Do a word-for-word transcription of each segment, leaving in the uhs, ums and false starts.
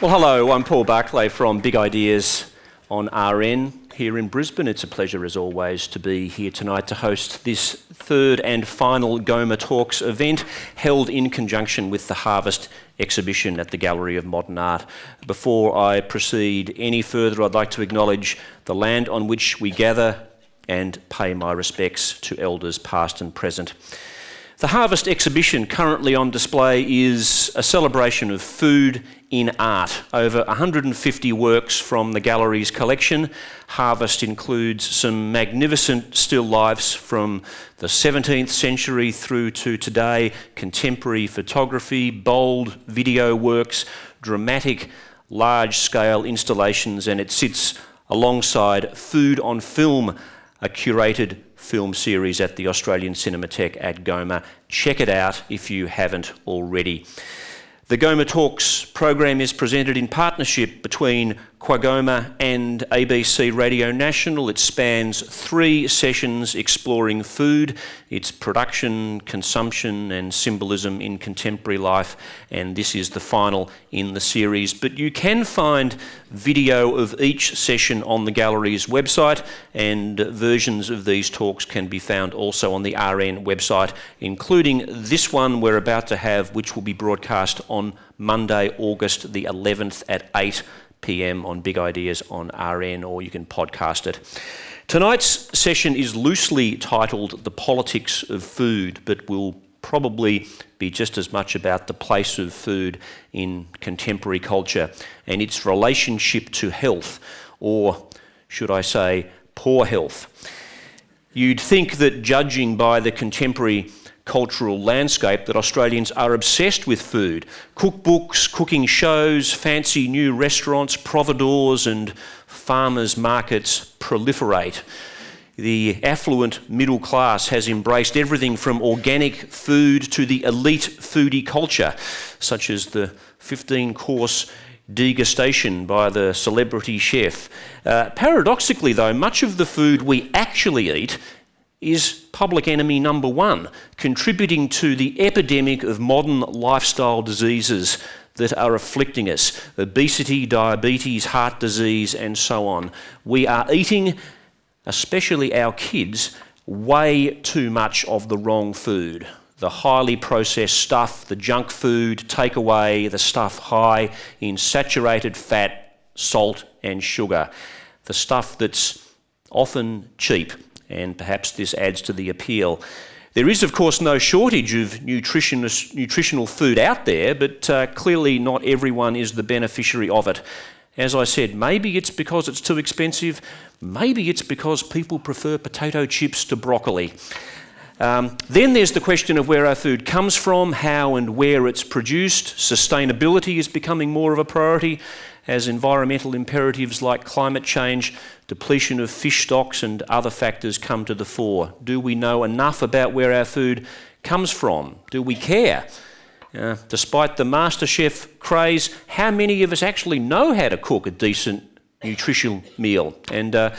Well, hello, I'm Paul Barclay from Big Ideas on R N here in Brisbane. It's a pleasure, as always, to be here tonight to host this third and final GOMA Talks event held in conjunction with the Harvest exhibition at the Gallery of Modern Art. Before I proceed any further, I'd like to acknowledge the land on which we gather and pay my respects to elders past and present. The Harvest exhibition currently on display is a celebration of food in art. Over one hundred fifty works from the gallery's collection. Harvest includes some magnificent still lifes from the seventeenth century through to today, contemporary photography, bold video works, dramatic large-scale installations, and it sits alongside Food on Film, a curated film series at the Australian Cinematheque at GOMA. Check it out if you haven't already. The GOMA Talks program is presented in partnership between QAGOMA and A B C Radio National. It spans three sessions exploring food, its production, consumption and symbolism in contemporary life, and this is the final in the series. But you can find video of each session on the gallery's website, and versions of these talks can be found also on the R N website, including this one we're about to have, which will be broadcast on Monday, August the eleventh at eight p m on Big Ideas on R N, or you can podcast it. Tonight's session is loosely titled The Politics of Food, but will probably be just as much about the place of food in contemporary culture and its relationship to health, or should I say, poor health. You'd think that, judging by the contemporary cultural landscape, that Australians are obsessed with food. Cookbooks, cooking shows, fancy new restaurants, providors and farmers' markets proliferate. The affluent middle class has embraced everything from organic food to the elite foodie culture, such as the fifteen course degustation by the celebrity chef. Uh, paradoxically though, much of the food we actually eat is public enemy number one, contributing to the epidemic of modern lifestyle diseases that are afflicting us. Obesity, diabetes, heart disease and so on. We are eating, especially our kids, way too much of the wrong food. The highly processed stuff, the junk food, takeaway, the stuff high in saturated fat, salt and sugar. The stuff that's often cheap. And perhaps this adds to the appeal. There is, of course, no shortage of nutritional food out there, but uh, clearly not everyone is the beneficiary of it. As I said, maybe it's because it's too expensive, maybe it's because people prefer potato chips to broccoli. Um, then there's the question of where our food comes from, how and where it's produced. Sustainability is becoming more of a priority, as environmental imperatives like climate change, depletion of fish stocks and other factors come to the fore. Do we know enough about where our food comes from? Do we care? Uh, despite the MasterChef craze, how many of us actually know how to cook a decent nutritional meal? And uh,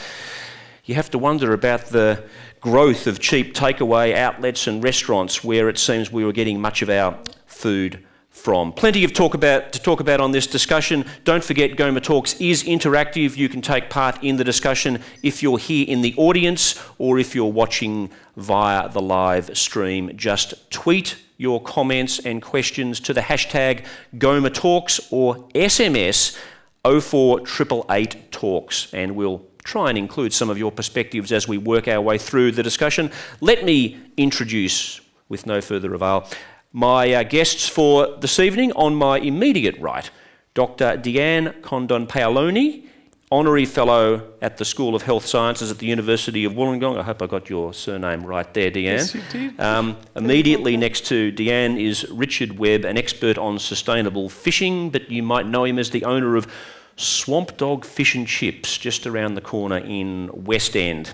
you have to wonder about the growth of cheap takeaway outlets and restaurants, where it seems we were getting much of our food from. Plenty of talk about, to talk about on this discussion. Don't forget, GOMA Talks is interactive. You can take part in the discussion if you're here in the audience or if you're watching via the live stream. Just tweet your comments and questions to the hashtag GOMA Talks or S M S oh four eight eight eight TALKS, and we'll try and include some of your perspectives as we work our way through the discussion. Let me introduce, with no further avail, my uh, guests for this evening. On my immediate right, Doctor Deanne Condon-Paoloni, Honorary Fellow at the School of Health Sciences at the University of Wollongong. I hope I got your surname right there, Deanne. Yes, you did. Um, immediately next to Deanne is Richard Webb, an expert on sustainable fishing, but you might know him as the owner of Swamp Dog Fish and Chips, just around the corner in West End.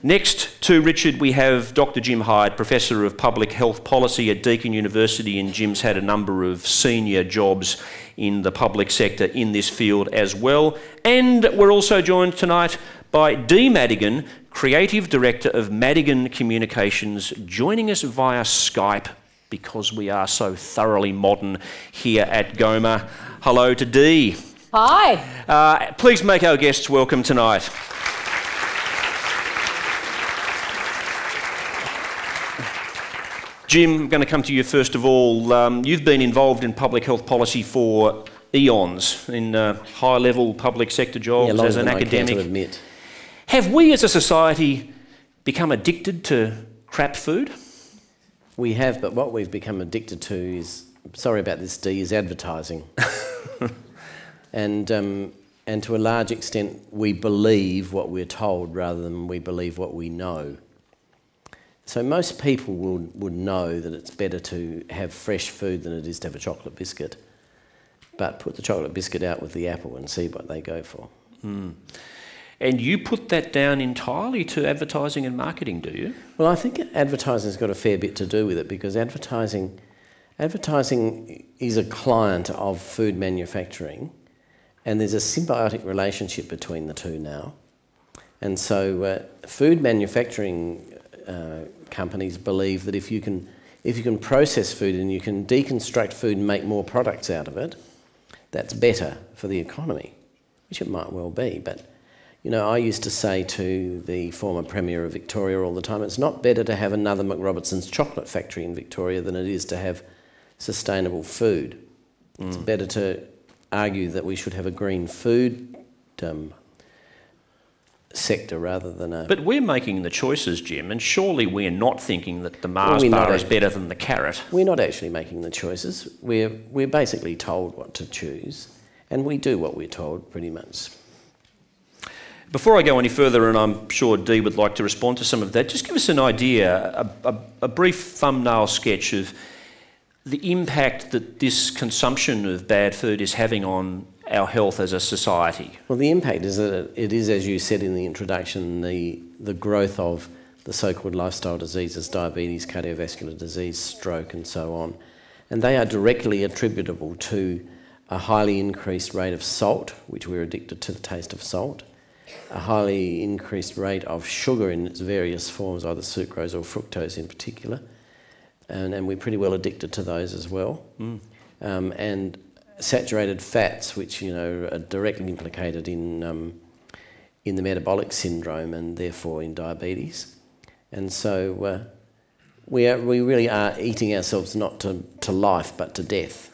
Next to Richard, we have Doctor Jim Hyde, Professor of Public Health Policy at Deakin University, and Jim's had a number of senior jobs in the public sector in this field as well. And we're also joined tonight by Dee Madigan, Creative Director of Madigan Communications, joining us via Skype because we are so thoroughly modern here at GOMA. Hello to Dee. Hi. Uh, please make our guests welcome tonight. Jim, I'm going to come to you first of all. Um, you've been involved in public health policy for eons, in uh, high-level public sector jobs, yeah, as an academic. I care to admit. Have we as a society become addicted to crap food? We have, but what we've become addicted to is, sorry about this, Dee, is advertising. and, um, and to a large extent, we believe what we're told rather than we believe what we know. So most people will, would know that it's better to have fresh food than it is to have a chocolate biscuit. But put the chocolate biscuit out with the apple and see what they go for. Mm. And you put that down entirely to advertising and marketing, do you? Well, I think advertising's got a fair bit to do with it, because advertising, advertising is a client of food manufacturing, and there's a symbiotic relationship between the two now. And so uh, food manufacturing Uh, companies believe that if you can if you can process food and you can deconstruct food and make more products out of it, that's better for the economy, which it might well be. But, you know, I used to say to the former Premier of Victoria all the time, it's not better to have another McRobertson's chocolate factory in Victoria than it is to have sustainable food. Mm. It's better to argue that we should have a green food um, sector rather than a... But we're making the choices, Jim, and surely we're not thinking that the Mars well, bar is better than the carrot. We're not actually making the choices. We're, we're basically told what to choose, and we do what we're told, pretty much. Before I go any further, and I'm sure Dee would like to respond to some of that, just give us an idea, a, a, a brief thumbnail sketch of the impact that this consumption of bad food is having on our health as a society? Well, the impact is that it is, as you said in the introduction, the, the growth of the so-called lifestyle diseases, diabetes, cardiovascular disease, stroke and so on. And they are directly attributable to a highly increased rate of salt, which we're addicted to the taste of salt, a highly increased rate of sugar in its various forms, either sucrose or fructose in particular, and, and we're pretty well addicted to those as well. Mm. Um, and saturated fats, which, you know, are directly implicated in um, in the metabolic syndrome and therefore in diabetes, and so uh, we are, we really are eating ourselves not to to life but to death.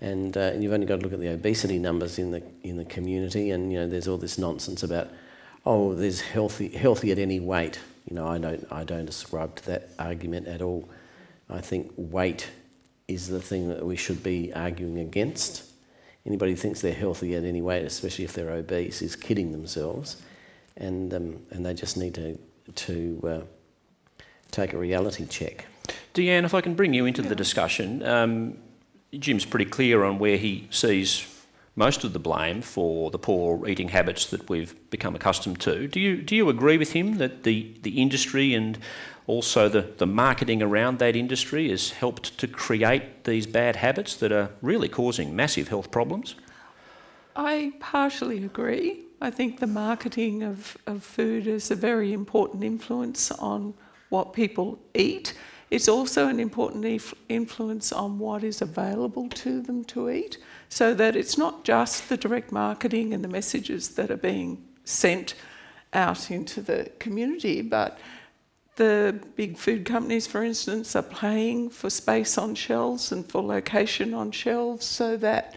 And, uh, and you've only got to look at the obesity numbers in the in the community, and you know there's all this nonsense about, oh, there's healthy healthy at any weight. You know, I don't I don't ascribe to that argument at all. I think weight is the thing that we should be arguing against. Anybody who thinks they're healthy in any way, especially if they're obese, is kidding themselves, and um, and they just need to to uh, take a reality check. Deanne, if I can bring you into the discussion, um, Jim's pretty clear on where he sees most of the blame for the poor eating habits that we've become accustomed to. Do you do you agree with him that the the industry and also the, the marketing around that industry has helped to create these bad habits that are really causing massive health problems? I partially agree. I think the marketing of, of food is a very important influence on what people eat. It's also an important inf- influence on what is available to them to eat, so that it's not just the direct marketing and the messages that are being sent out into the community, but the big food companies, for instance, are paying for space on shelves and for location on shelves, so that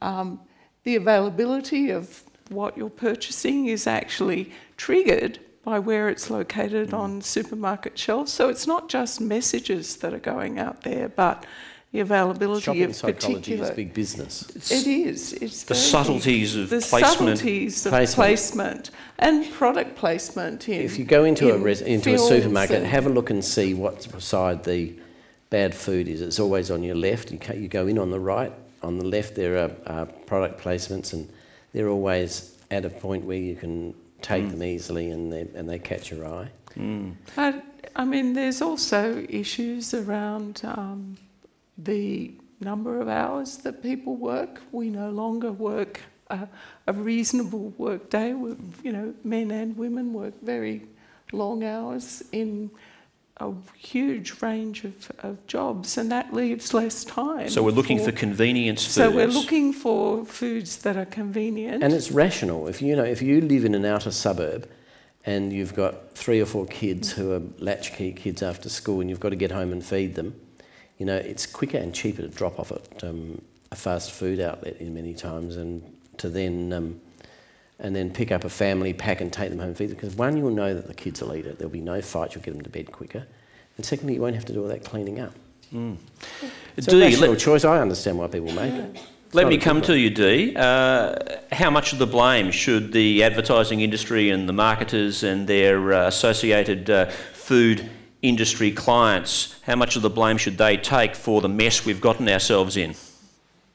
um, the availability of what you're purchasing is actually triggered by where it's located mm. on supermarket shelves. So it's not just messages that are going out there, but the availability Shopping of particular... Shopping psychology is big business. It's it is. It's the subtleties of the placement. The subtleties of placement. placement and product placement. In, if you go into, in a, res into a supermarket, have a look and see what side the bad food is. It's always on your left. You, you go in on the right. On the left there are, are product placements, and they're always at a point where you can take mm. them easily and they, and they catch your eye. Mm. I, I mean, there's also issues around... Um, the number of hours that people work. We no longer work a, a reasonable work day. We, you know, men and women work very long hours in a huge range of, of jobs, and that leaves less time. So we're looking for, for convenience foods. So we're looking for foods that are convenient. And it's rational. If you know, if you live in an outer suburb and you've got three or four kids who are latchkey kids after school and you've got to get home and feed them, you know, it's quicker and cheaper to drop off at um, a fast food outlet in many times and to then... Um, and then pick up a family pack and take them home and feed them. Because one, you'll know that the kids will eat it. There'll be no fight. You'll get them to bed quicker. And secondly, you won't have to do all that cleaning up. Mm. It's Dee, a rational choice. I understand why people make it. It's let me come problem. to you, Dee. Uh, how much of the blame should the advertising industry and the marketers and their uh, associated uh, food industry clients, how much of the blame should they take for the mess we've gotten ourselves in?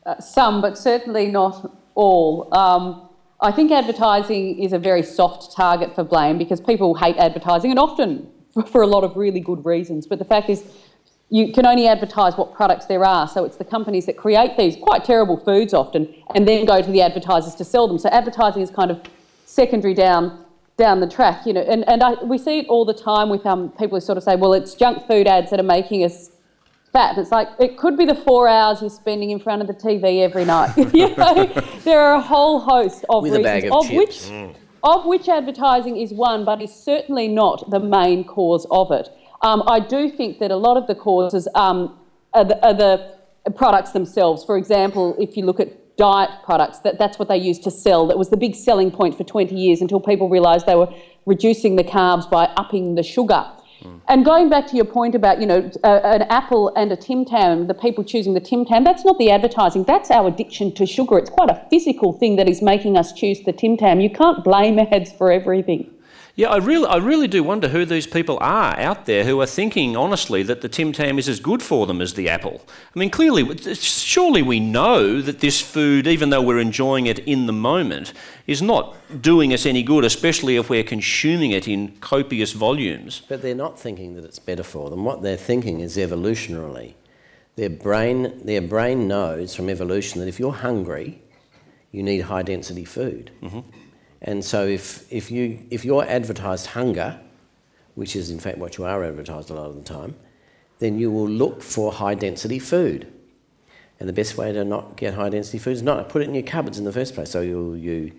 Uh, some, but certainly not all. Um, I think advertising is a very soft target for blame because people hate advertising, and often for a lot of really good reasons. But the fact is you can only advertise what products there are. So it's the companies that create these quite terrible foods often and then go to the advertisers to sell them. So advertising is kind of secondary down down the track. You know, and, and I, we see it all the time with um, people who sort of say, well, it's junk food ads that are making us fat. It's like, it could be the four hours you're spending in front of the T V every night. You know, there are a whole host of With reasons, of, of which mm. of which advertising is one, but is certainly not the main cause of it. Um, I do think that a lot of the causes um, are, the, are the products themselves. For example, if you look at diet products, that, that's what they used to sell. That was the big selling point for twenty years until people realised they were reducing the carbs by upping the sugar. And going back to your point about, you know, uh, an apple and a Tim Tam, the people choosing the Tim Tam, that's not the advertising, that's our addiction to sugar. It's quite a physical thing that is making us choose the Tim Tam. You can't blame ads for everything. Yeah, I really, I really do wonder who these people are out there who are thinking, honestly, that the Tim Tam is as good for them as the apple. I mean, clearly, surely we know that this food, even though we're enjoying it in the moment, is not doing us any good, especially if we're consuming it in copious volumes. But they're not thinking that it's better for them. What they're thinking is evolutionarily. Their brain, their brain knows from evolution that if you're hungry, you need high-density food. Mm-hmm. And so if, if, you, if you're advertised hunger, which is in fact what you are advertised a lot of the time, then you will look for high-density food. And the best way to not get high-density food is not to put it in your cupboards in the first place. So you, you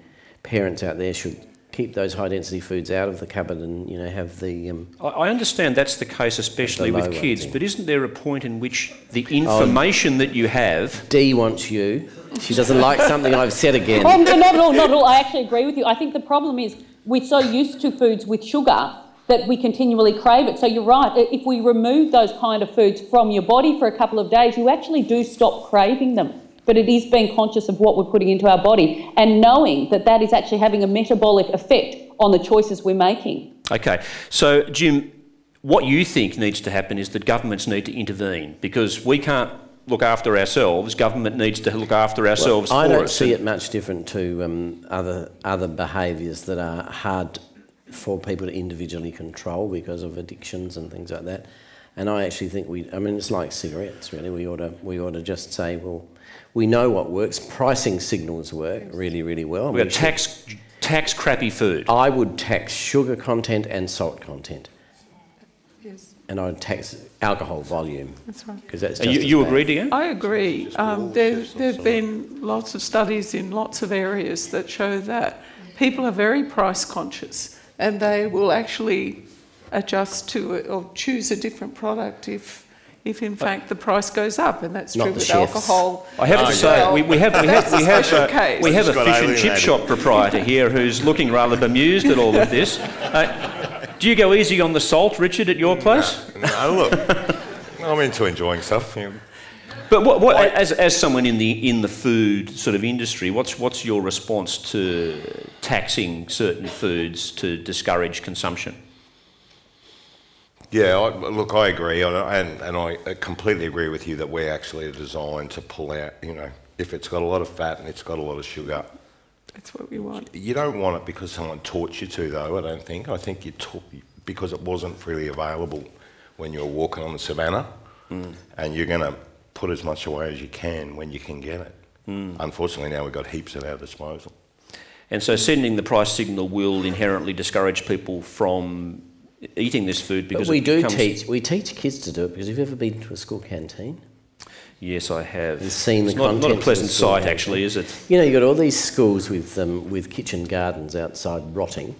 parents out there should keep those high-density foods out of the cupboard and, you know, have the... Um, I understand that's the case especially with kids, but isn't there a point in which the information oh, that you have... Dee wants you. She doesn't like something I've said again. Oh, no, not at all, not at all. I actually agree with you. I think the problem is we're so used to foods with sugar that we continually crave it. So you're right. If we remove those kind of foods from your body for a couple of days, you actually do stop craving them. But it is being conscious of what we're putting into our body and knowing that that is actually having a metabolic effect on the choices we're making. Okay. So, Jim, what you think needs to happen is that governments need to intervene because we can't look after ourselves. Government needs to look after ourselves well, for us. I don't us. see it much different to um, other, other behaviours that are hard for people to individually control because of addictions and things like that. And I actually think we... I mean, it's like cigarettes, really. We ought to, we ought to just say, well... We know what works. Pricing signals work really, really well. We've got tax, tax crappy food. I would tax sugar content and salt content. Yes. And I would tax alcohol volume. That's right. Because that's just you you agree, Deanne? I agree. Um, there have been lots of studies in lots of areas that show that people are very price conscious and they will actually adjust to it or choose a different product if... if in fact the price goes up, and that's Not true with chefs. alcohol. I have no, to say, no. we, we have, we have, we have, a, we have a fish and chip shop proprietor here who's looking rather bemused at all of this. Uh, do you go easy on the salt, Richard, at your place? No, no look, I'm into enjoying stuff. Yeah. But what, what, I, as, as someone in the, in the food sort of industry, what's, what's your response to taxing certain foods to discourage consumption? Yeah, I, look, I agree, and, and I completely agree with you that we're actually designed to pull out, you know, if it's got a lot of fat and it's got a lot of sugar. That's what we want. You don't want it because someone taught you to, though, I don't think. I think you taught because it wasn't freely available when you were walking on the savannah, mm. and you're going to put as much away as you can when you can get it. Mm. Unfortunately, now we've got heaps at our disposal. And so sending the price signal will inherently discourage people from... eating this food because but we it do teach we teach kids to do it. Because have you ever been to a school canteen? Yes, I have. And seen it's the not, not a pleasant sight, canteen. Actually, is it? You know, you've got all these schools with um, with kitchen gardens outside rotting,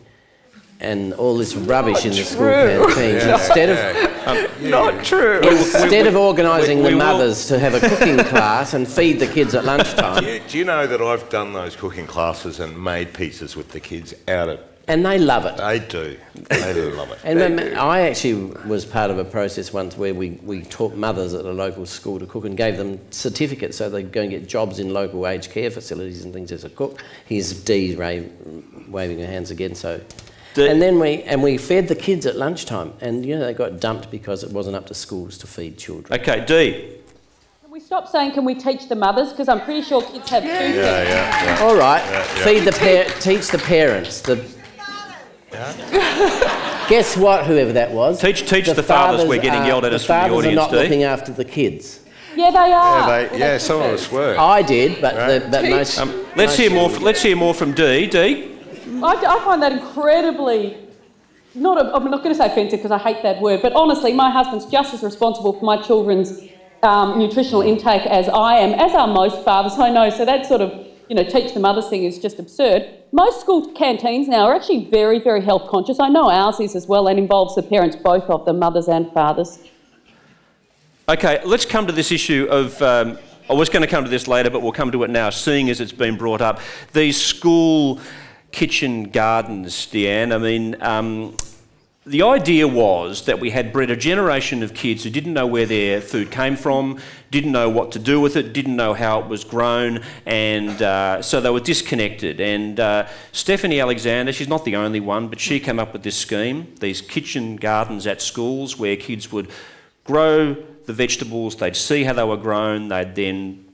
and all this rubbish not in the true. School canteens. Yeah. Instead of um, yeah. not true. Instead of organising we, we, we the mothers will. To have a cooking class and feed the kids at lunchtime. Yeah, do you know that I've done those cooking classes and made pizzas with the kids out of. And they love it. They do. They do love it. And um, I actually was part of a process once where we, we taught mothers at a local school to cook and gave them certificates so they'd go and get jobs in local aged care facilities and things as a cook. Here's Dee waving her hands again. So, Dee. And then we and we fed the kids at lunchtime, and you know they got dumped because it wasn't up to schools to feed children. Okay, Dee. We stop saying, can we teach the mothers? Because I'm pretty sure kids have food. Yeah, yeah, yeah. All right, yeah, yeah. feed the par teach the parents. The Yeah. Guess what? Whoever that was, teach teach the, the fathers. fathers we're getting are, yelled at us from the audience. The fathers are not Dee. Looking after the kids. Yeah, they are. Yeah, they, yeah some of us were. I did, but right. the, but most. Um, most let's hear more. From, let's hear more from Dee. Dee. I, I find that incredibly. Not. A, I'm not going to say offensive because I hate that word, but honestly, my husband's just as responsible for my children's um, nutritional intake as I am, as are most fathers I know. So that sort of. You know, teach the mothers thing is just absurd. Most school canteens now are actually very, very health conscious. I know ours is as well, and involves the parents, both of them, mothers and fathers. Okay, let's come to this issue of, um, I was going to come to this later, but we'll come to it now, seeing as it's been brought up. These school kitchen gardens, Deanne, I mean, um, the idea was that we had bred a generation of kids who didn't know where their food came from, didn't know what to do with it, didn't know how it was grown, and uh, so they were disconnected. And uh, Stephanie Alexander, she's not the only one, but she came up with this scheme, these kitchen gardens at schools where kids would grow the vegetables, they'd see how they were grown, they'd then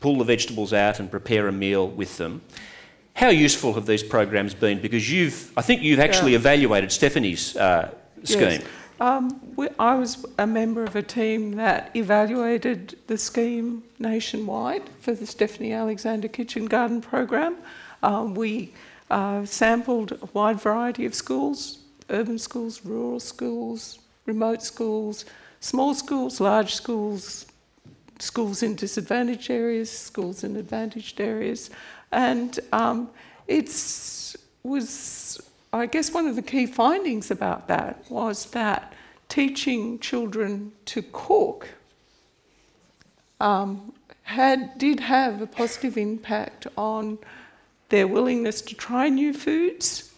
pull the vegetables out and prepare a meal with them. How useful have these programs been? Because you've, I think you've actually yeah. evaluated Stephanie's uh, scheme. Yes. Um, we, I was a member of a team that evaluated the scheme nationwide for the Stephanie Alexander Kitchen Garden program. Um, we uh, sampled a wide variety of schools, urban schools, rural schools, remote schools, small schools, large schools, schools in disadvantaged areas, schools in advantaged areas. And um, it was, I guess, one of the key findings about that was that teaching children to cook um, had did have a positive impact on their willingness to try new foods.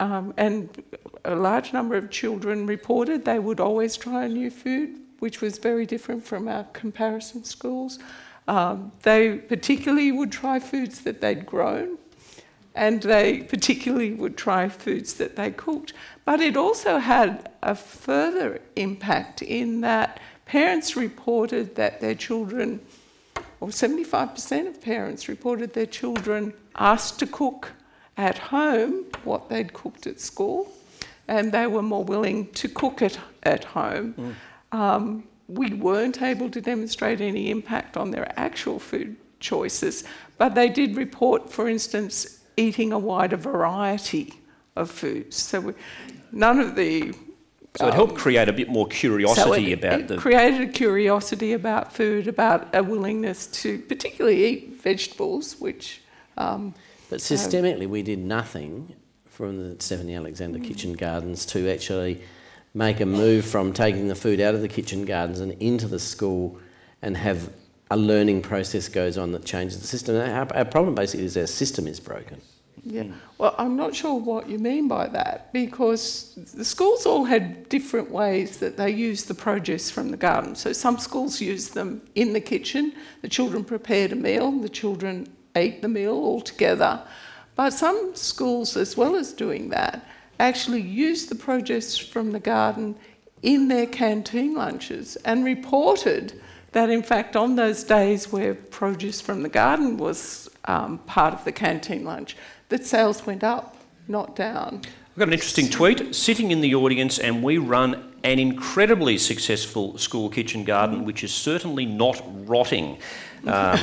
Um, and a large number of children reported they would always try a new food, which was very different from our comparison schools. Um, they particularly would try foods that they'd grown, and they particularly would try foods that they cooked. But it also had a further impact in that parents reported that their children, or seventy-five percent of parents reported their children asked to cook at home what they'd cooked at school, and they were more willing to cook it at home. Mm. Um, We weren't able to demonstrate any impact on their actual food choices, but they did report, for instance, eating a wider variety of foods. So we, none of the... So it um, helped create a bit more curiosity so it, about it the... created a curiosity about food, about a willingness to particularly eat vegetables, which... Um, but systemically, um, we did nothing from the Stephanie Alexander mm-hmm. Kitchen Gardens to actually... make a move from taking the food out of the kitchen gardens and into the school, and have a learning process goes on that changes the system. Our, our problem basically is our system is broken. Yeah. Well, I'm not sure what you mean by that, because the schools all had different ways that they used the produce from the garden. So some schools used them in the kitchen. The children prepared a meal. The children ate the meal all together. But some schools, as well as doing that, actually used the produce from the garden in their canteen lunches, and reported that, in fact, on those days where produce from the garden was um, part of the canteen lunch, that sales went up, not down. I've got an interesting tweet. Sitting in the audience, and we run an incredibly successful school kitchen garden, which is certainly not rotting. Um,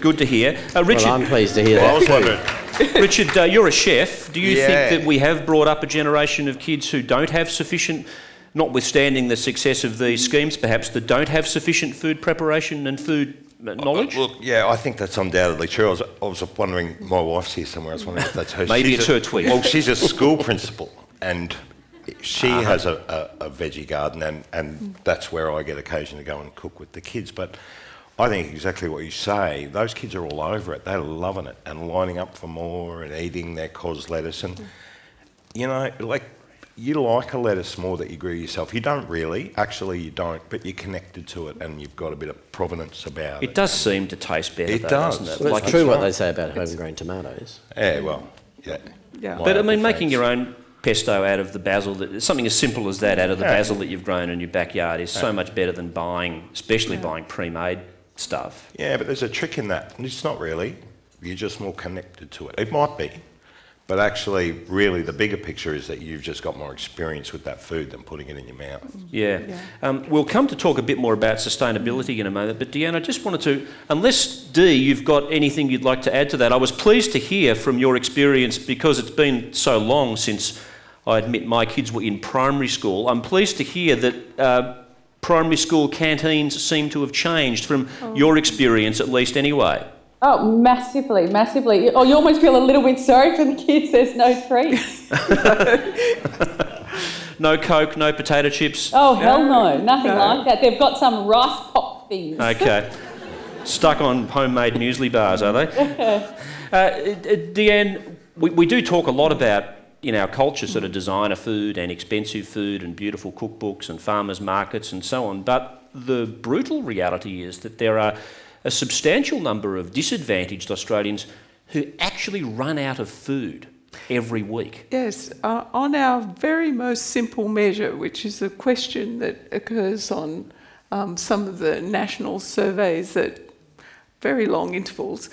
good to hear. Uh, Richard, well, I'm pleased to hear well, that. Richard, uh, you're a chef. Do you yeah. think that we have brought up a generation of kids who don't have sufficient, notwithstanding the success of these schemes perhaps, that don't have sufficient food preparation and food knowledge? Look, yeah, I think that's undoubtedly true. I was, I was wondering, my wife's here somewhere, I was wondering if that's her. Maybe she's it's a, her tweet. Well, she's a school principal and she uh-huh. has a, a, a veggie garden and, and that's where I get occasion to go and cook with the kids. But I think exactly what you say, those kids are all over it. They're loving it and lining up for more and eating their cos lettuce. And, you know, like, you like a lettuce more that you grew yourself. You don't really, actually you don't, but you're connected to it and you've got a bit of provenance about it. It does seem to taste better, it though, does. doesn't it? Well, like it's true it's what they say about homegrown tomatoes. Yeah, well, yeah. yeah. But I mean, making your own pesto out of the basil, that, something as simple as that out of the yeah. basil that you've grown in your backyard is yeah. so much better than buying, especially yeah. buying pre-made stuff. Yeah, but there's a trick in that. It's not really. You're just more connected to it. It might be. But actually, really, the bigger picture is that you've just got more experience with that food than putting it in your mouth. Yeah. yeah. Um, we'll come to talk a bit more about sustainability in a moment, but Deanne, I just wanted to, unless, Dee, you've got anything you'd like to add to that, I was pleased to hear from your experience, because it's been so long since I admit my kids were in primary school. I'm pleased to hear that uh, primary school canteens seem to have changed from oh. your experience, at least anyway. Oh, massively, massively. Oh, you almost feel a little bit sorry for the kids. There's no treats. No Coke, no potato chips. Oh, hell no, no nothing no. like that. They've got some rice pop things. Okay. Stuck on homemade muesli bars, are they? uh, Deanne, we, we do talk a lot about, in our culture, sort of designer food and expensive food and beautiful cookbooks and farmers' markets and so on, but the brutal reality is that there are a substantial number of disadvantaged Australians who actually run out of food every week. Yes, uh, on our very most simple measure, which is a question that occurs on um, some of the national surveys at very long intervals,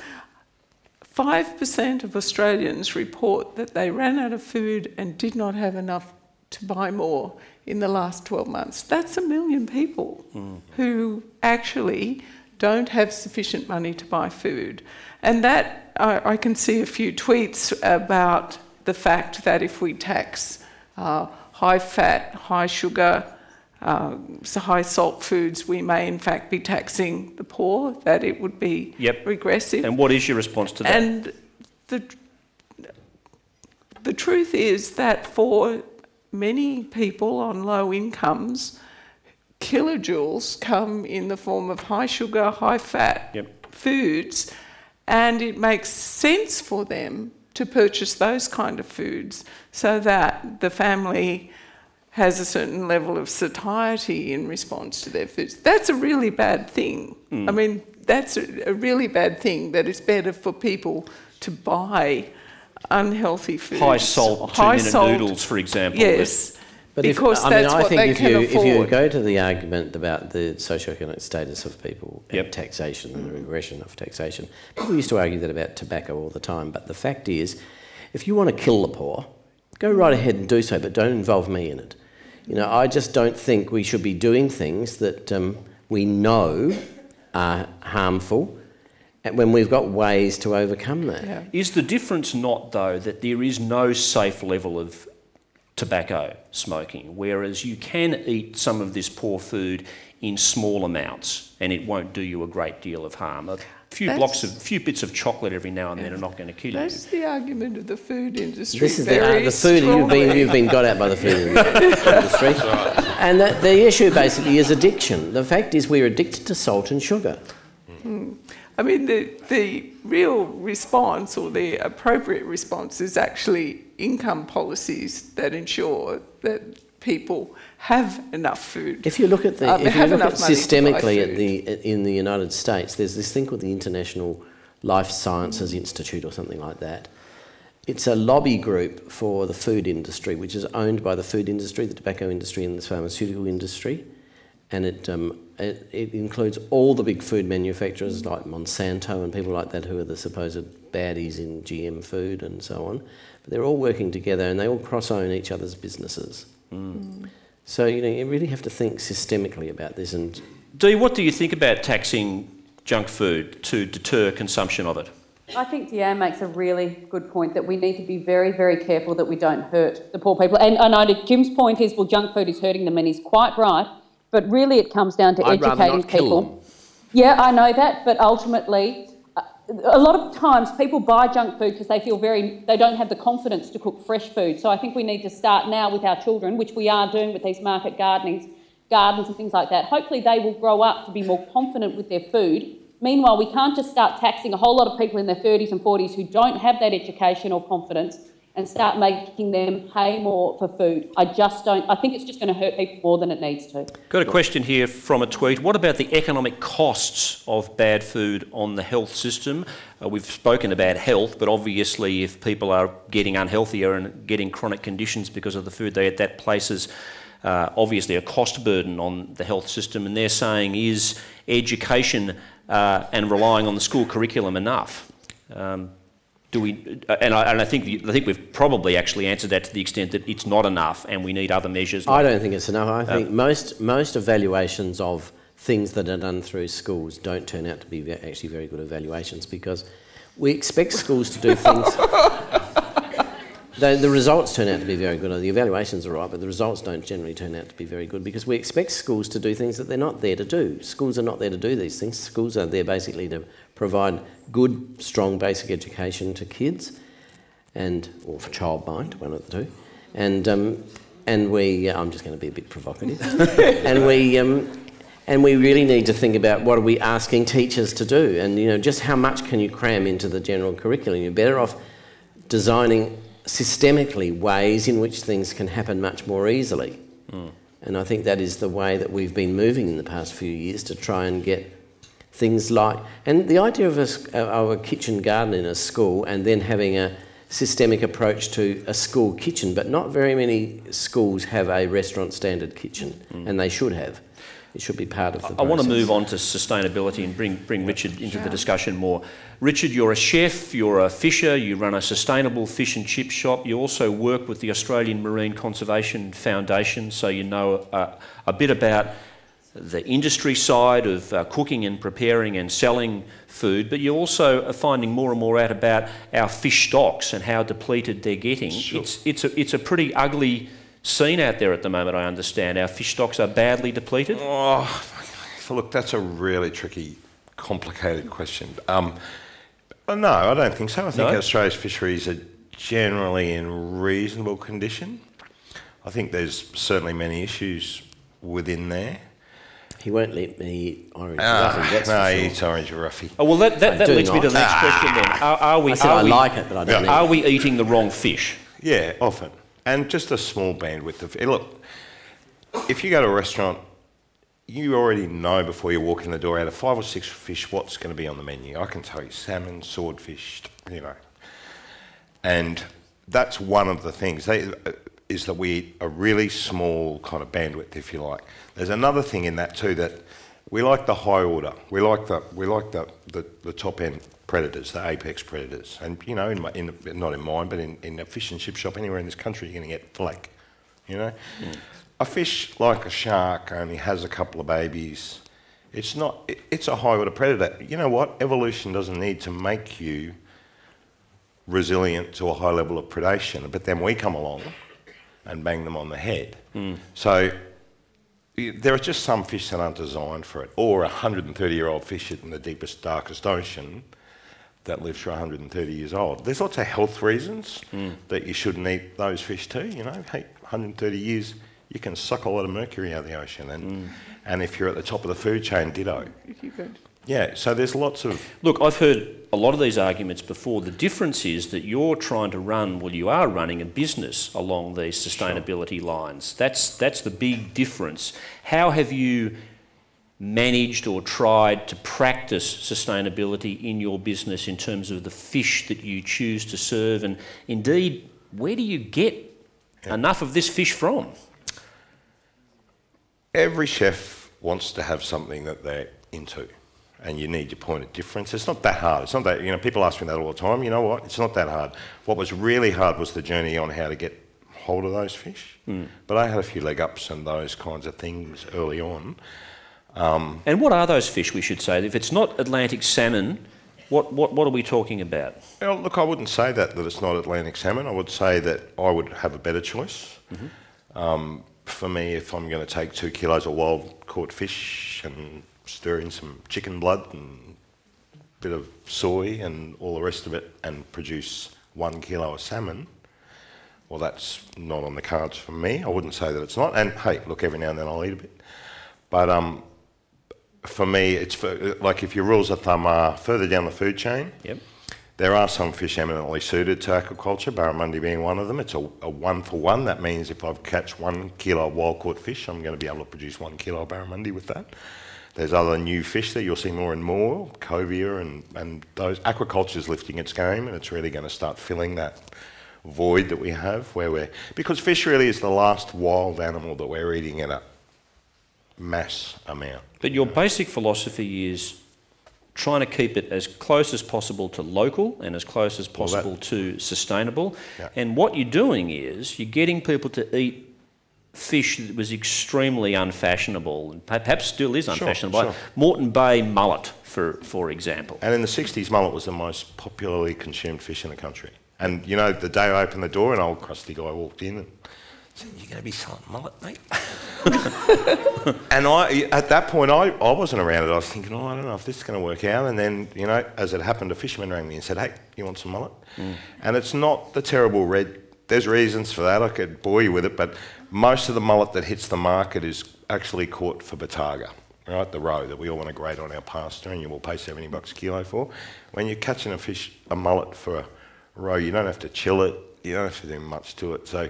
five percent of Australians report that they ran out of food and did not have enough to buy more in the last twelve months. That's a million people mm. who actually don't have sufficient money to buy food. And that, I, I can see a few tweets about the fact that if we tax uh, high fat, high sugar, uh, high salt foods, we may in fact be taxing the poor, that it would be yep. regressive. And what is your response to that? And the, the truth is that for many people on low incomes, kilojoules come in the form of high sugar, high fat yep. foods, and it makes sense for them to purchase those kind of foods so that the family has a certain level of satiety in response to their foods. That's a really bad thing. Mm. I mean, that's a, a really bad thing, that it's better for people to buy unhealthy foods. High salt, two-minute noodles, for example. Yes. But because if, I mean, I think if you afford. if you go to the argument about the socioeconomic status of people yep. and taxation and the regression of taxation, people used to argue that about tobacco all the time. But the fact is, if you want to kill the poor, go right ahead and do so, but don't involve me in it. You know, I just don't think we should be doing things that um, we know are harmful, when we've got ways to overcome that. Yeah. Is the difference not, though, that there is no safe level of tobacco smoking, whereas you can eat some of this poor food in small amounts and it won't do you a great deal of harm. A few that's, blocks of, few bits of chocolate every now and then are not going to kill you. That's the argument of the food industry. This is the, uh, the food you've been, you've been got at by the food industry. And that the issue basically is addiction. The fact is we're addicted to salt and sugar. Mm. I mean, the, the real response or the appropriate response is actually income policies that ensure that people have enough food. If you look at the, um, if you look at systemically at the in the United States, there's this thing called the International Life Sciences mm. Institute or something like that. It's a lobby group for the food industry, which is owned by the food industry, the tobacco industry, and the pharmaceutical industry, and it um, it, it includes all the big food manufacturers mm. like Monsanto and people like that who are the supposed baddies in G M food and so on. They're all working together and they all cross-own each other's businesses. Mm. So, you know, you really have to think systemically about this. And Dee, what do you think about taxing junk food to deter consumption of it? I think Deanne makes a really good point that we need to be very, very careful that we don't hurt the poor people. And I know Jim's point is, well, junk food is hurting them, and he's quite right, but really it comes down to I'd educating rather not people. Kill them. Yeah, I know that, but ultimately, a lot of times people buy junk food because they feel very, they don't have the confidence to cook fresh food. So I think we need to start now with our children, which we are doing with these market gardenings, gardens and things like that. Hopefully they will grow up to be more confident with their food. Meanwhile, we can't just start taxing a whole lot of people in their thirties and forties who don't have that education or confidence and start making them pay more for food. I just don't, I think it's just going to hurt people more than it needs to. Got a question here from a tweet. What about the economic costs of bad food on the health system? Uh, we've spoken about health, but obviously if people are getting unhealthier and getting chronic conditions because of the food they eat, that places uh, obviously a cost burden on the health system. And they're saying, is education uh, and relying on the school curriculum enough? Um, Do we, and I, and I think I think we've probably actually answered that to the extent that it's not enough, and we need other measures. Like, I don't think it's enough. I think uh, most most evaluations of things that are done through schools don't turn out to be actually very good evaluations, because we expect schools to do things. the, the results turn out to be very good. The evaluations are right, but the results don't generally turn out to be very good, because we expect schools to do things that they're not there to do. Schools are not there to do these things. Schools are there basically to provide good, strong basic education to kids, and or for child mind, one of the two. And um, and we, uh, I'm just going to be a bit provocative. and we um, and we really need to think about what are we asking teachers to do, and you know just how much can you cram into the general curriculum. You're better off designing systemically ways in which things can happen much more easily. Mm. And I think that is the way that we've been moving in the past few years, to try and get things like, and the idea of a, of a kitchen garden in a school, and then having a systemic approach to a school kitchen, but not very many schools have a restaurant standard kitchen, mm. and they should have. It should be part of the I process. Want to move on to sustainability and bring, bring Richard into sure. the discussion more. Richard, you're a chef, you're a fisher, you run a sustainable fish and chip shop, you also work with the Australian Marine Conservation Foundation, so you know a, a bit about the industry side of uh, cooking and preparing and selling food, but you also are finding more and more out about our fish stocks and how depleted they're getting. Sure. It's, it's, a, it's a pretty ugly scene out there at the moment, I understand. Our fish stocks are badly depleted? Oh, look, that's a really tricky, complicated question. Um, no, I don't think so. I think no? Australia's fisheries are generally in reasonable condition. I think there's certainly many issues within there. He won't let me eat orange ah, roughy. That's no, he eats orange roughy. Oh, well, that, that, that leads not. me to the next ah. question then. Are, are we, I said are I we, like it, but I don't yeah. Are we eating the wrong fish? Yeah, often. And just a small bandwidth of... Look, if you go to a restaurant, you already know before you walk in the door, out of five or six fish, what's going to be on the menu. I can tell you, salmon, swordfish, you know. And that's one of the things. They... is that we eat a really small kind of bandwidth, if you like. There's another thing in that too, that we like the high order. We like the we like the the, the top end predators, the apex predators. And you know, in my, in the, not in mine, but in, in a fish and chip shop anywhere in this country, you're going to get flake. You know, mm. a fish like a shark only has a couple of babies. It's not. It, it's a high order predator. You know what? Evolution doesn't need to make you resilient to a high level of predation. But then we come along and bang them on the head. Mm. So there are just some fish that aren't designed for it, or a one hundred thirty year old fish in the deepest, darkest ocean that lives for one hundred thirty years old. There's lots of health reasons mm. that you shouldn't eat those fish too, you know. Hey, one hundred thirty years, you can suck a lot of mercury out of the ocean, and, mm. and if you're at the top of the food chain, ditto. Yeah, so there's lots of... Look, I've heard a lot of these arguments before. The difference is that you're trying to run, well, you are running a business along these sustainability sure. lines. That's, that's the big difference. How have you managed or tried to practice sustainability in your business in terms of the fish that you choose to serve? And indeed, where do you get yeah. enough of this fish from? Every chef wants to have something that they're into. And you need your point of difference. It's not that hard. It's not that, you know, people ask me that all the time. You know what? It's not that hard. What was really hard was the journey on how to get hold of those fish. Mm. But I had a few leg ups and those kinds of things early on. Um, and what are those fish, we should say? If it's not Atlantic salmon, what, what, what are we talking about? Well, look, I wouldn't say that, that it's not Atlantic salmon. I would say that I would have a better choice. Mm-hmm. um, for me, if I'm going to take two kilos of wild-caught fish and stir in some chicken blood and a bit of soy and all the rest of it and produce one kilo of salmon, well, that's not on the cards for me. I wouldn't say that it's not. And, hey, look, every now and then I'll eat a bit. But um, for me, it's for, like if your rules of thumb are further down the food chain, yep. There are some fish eminently suited to aquaculture, barramundi being one of them. It's a, a one for one. That means if I catch one kilo of wild caught fish, I'm going to be able to produce one kilo of barramundi with that. There's other new fish that you'll see more and more, covia and, and those. Aquaculture's lifting its game and it's really going to start filling that void that we have where we're, because fish really is the last wild animal that we're eating in a mass amount. But your basic philosophy is trying to keep it as close as possible to local and as close as possible well, that, to sustainable. Yeah. And what you're doing is you're getting people to eat fish that was extremely unfashionable and perhaps still is unfashionable. Sure, sure. Moreton Bay mullet, for, for example. And in the sixties, mullet was the most popularly consumed fish in the country. And, you know, the day I opened the door, an old crusty guy walked in and said, "You're going to be selling mullet, mate?" And I, at that point, I, I wasn't around it. I was thinking, oh, I don't know if this is going to work out. And then, you know, as it happened, a fisherman rang me and said, "Hey, you want some mullet?" Mm. And it's not the terrible red. There's reasons for that. I could bore you with it. But most of the mullet that hits the market is actually caught for Bataga, right? The roe that we all want to grate on our pasta and you will pay seventy bucks a kilo for. When you're catching a fish, a mullet for a roe, you don't have to chill it. You don't have to do much to it. So...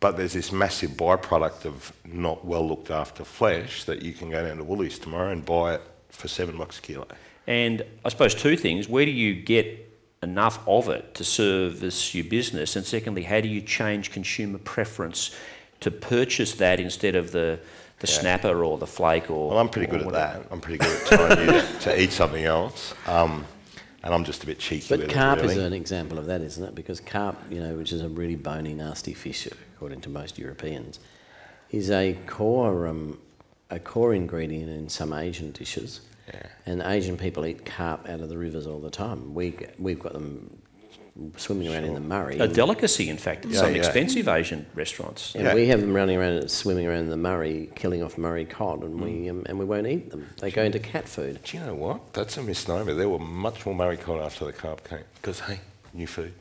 But there's this massive byproduct of not well looked after flesh that you can go down to Woolies tomorrow and buy it for seven bucks a kilo. And I suppose two things: where do you get enough of it to service your business? And secondly, how do you change consumer preference to purchase that instead of the, the yeah. snapper or the flake or... Well, I'm pretty good at that. I'm pretty good at trying you to, to eat something else. Um, And I'm just a bit cheeky but with it. But carp really is an example of that, isn't it? Because carp, you know, which is a really bony, nasty fish, according to most Europeans, is a core, um, a core ingredient in some Asian dishes. Yeah. And Asian people eat carp out of the rivers all the time. We, we've got them swimming sure. around in the Murray. A delicacy, in fact, at yeah, some yeah. expensive Asian restaurants. And yeah. we have them running around, swimming around in the Murray, killing off Murray cod, and mm. we um, and we won't eat them. They go into cat food. Do you know what? That's a misnomer. There were much more Murray cod after the carp came, because hey, new food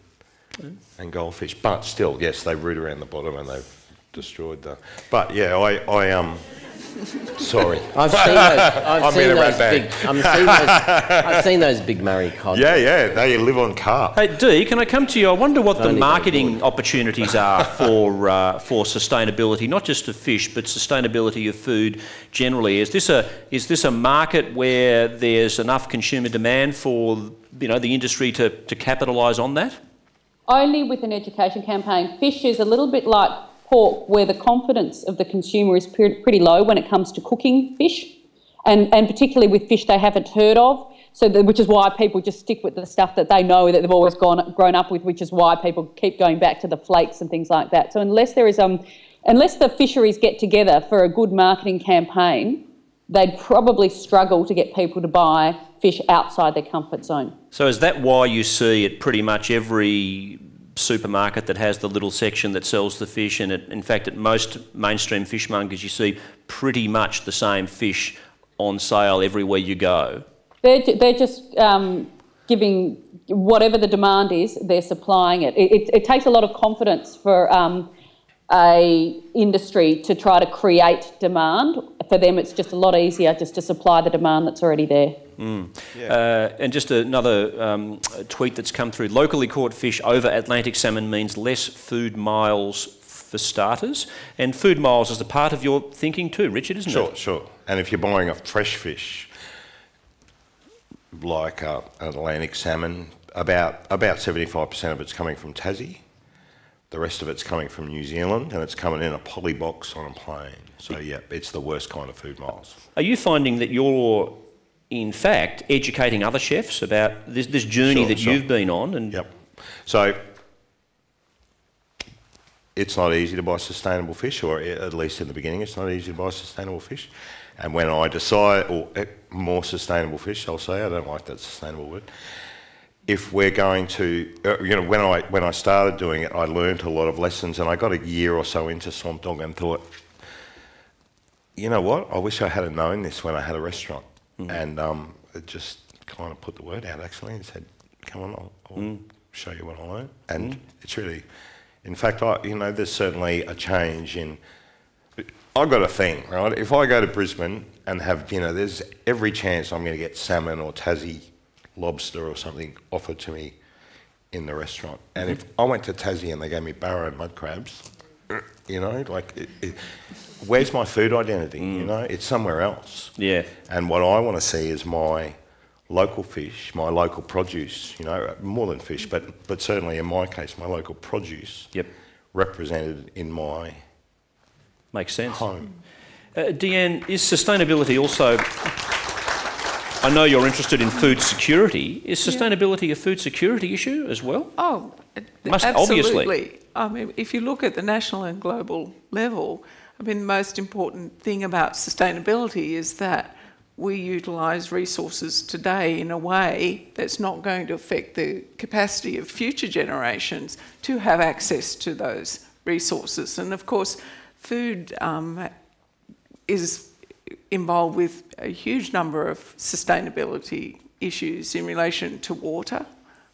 mm. and goldfish. But still, yes, they root around the bottom and they've destroyed the. But yeah, I I um. Sorry. I've seen those, I've seen those big... I'm seen those, I've seen those big Murray cod. Yeah, yeah, they live on carp. Hey, Dee, can I come to you? I wonder what the marketing opportunities are for, uh, for sustainability, not just of fish, but sustainability of food generally. Is this a, is this a market where there's enough consumer demand for, you know, the industry to, to capitalise on that? Only with an education campaign. Fish is a little bit like pork, where the confidence of the consumer is pretty low when it comes to cooking fish, and, and particularly with fish they haven't heard of, so the, which is why people just stick with the stuff that they know, that they've always gone, grown up with, which is why people keep going back to the flakes and things like that. So unless there is, um, unless the fisheries get together for a good marketing campaign, they'd probably struggle to get people to buy fish outside their comfort zone. So is that why you see it pretty much every supermarket that has the little section that sells the fish, and it, in fact at most mainstream fishmongers you see pretty much the same fish on sale everywhere you go? They're, they're just um, giving whatever the demand is, they're supplying it. It, it, it takes a lot of confidence for um, a industry to try to create demand. For them it's just a lot easier just to supply the demand that's already there. Mm. Yeah. Uh, and just another um, tweet that's come through: locally caught fish over Atlantic salmon means less food miles for starters. And food miles is a part of your thinking too, Richard, isn't sure, it? Sure, sure. And if you're buying a fresh fish, like uh, Atlantic salmon, about about seventy-five percent of it's coming from Tassie. The rest of it's coming from New Zealand, and it's coming in a poly box on a plane. So yeah, it's the worst kind of food miles. Are you finding that you're, in fact, educating other chefs about this, this journey sure, that sure. you've been on? And yep. So it's not easy to buy sustainable fish, or at least in the beginning it's not easy to buy sustainable fish. And when I decide, or more sustainable fish, I'll say, I don't like that sustainable word. If we're going to, you know, when I when I started doing it, I learned a lot of lessons, and I got a year or so into Swamp Dog and thought, you know what? I wish I had known this when I had a restaurant, mm. and um, it just kind of put the word out actually and said, "Come on, I'll, I'll mm. show you what I learned." And mm. it's really, in fact, I you know, there's certainly a change in. I've got a thing, right? If I go to Brisbane and have dinner, there's every chance I'm going to get salmon or Tassie lobster or something offered to me in the restaurant. And mm-hmm. if I went to Tassie and they gave me barra and mud crabs, you know, like, it, it, where's my food identity? Mm. You know, it's somewhere else. Yeah. And what I want to see is my local fish, my local produce. You know, more than fish, but but certainly in my case, my local produce. Yep. Represented in my. Makes sense. Uh, Deanne, is sustainability also... I know you're interested in food security. Is sustainability yeah. a food security issue as well? Oh, Must, absolutely. Obviously. I mean, if you look at the national and global level, I mean, the most important thing about sustainability is that we utilise resources today in a way that's not going to affect the capacity of future generations to have access to those resources. And, of course, food um, is involved with a huge number of sustainability issues in relation to water.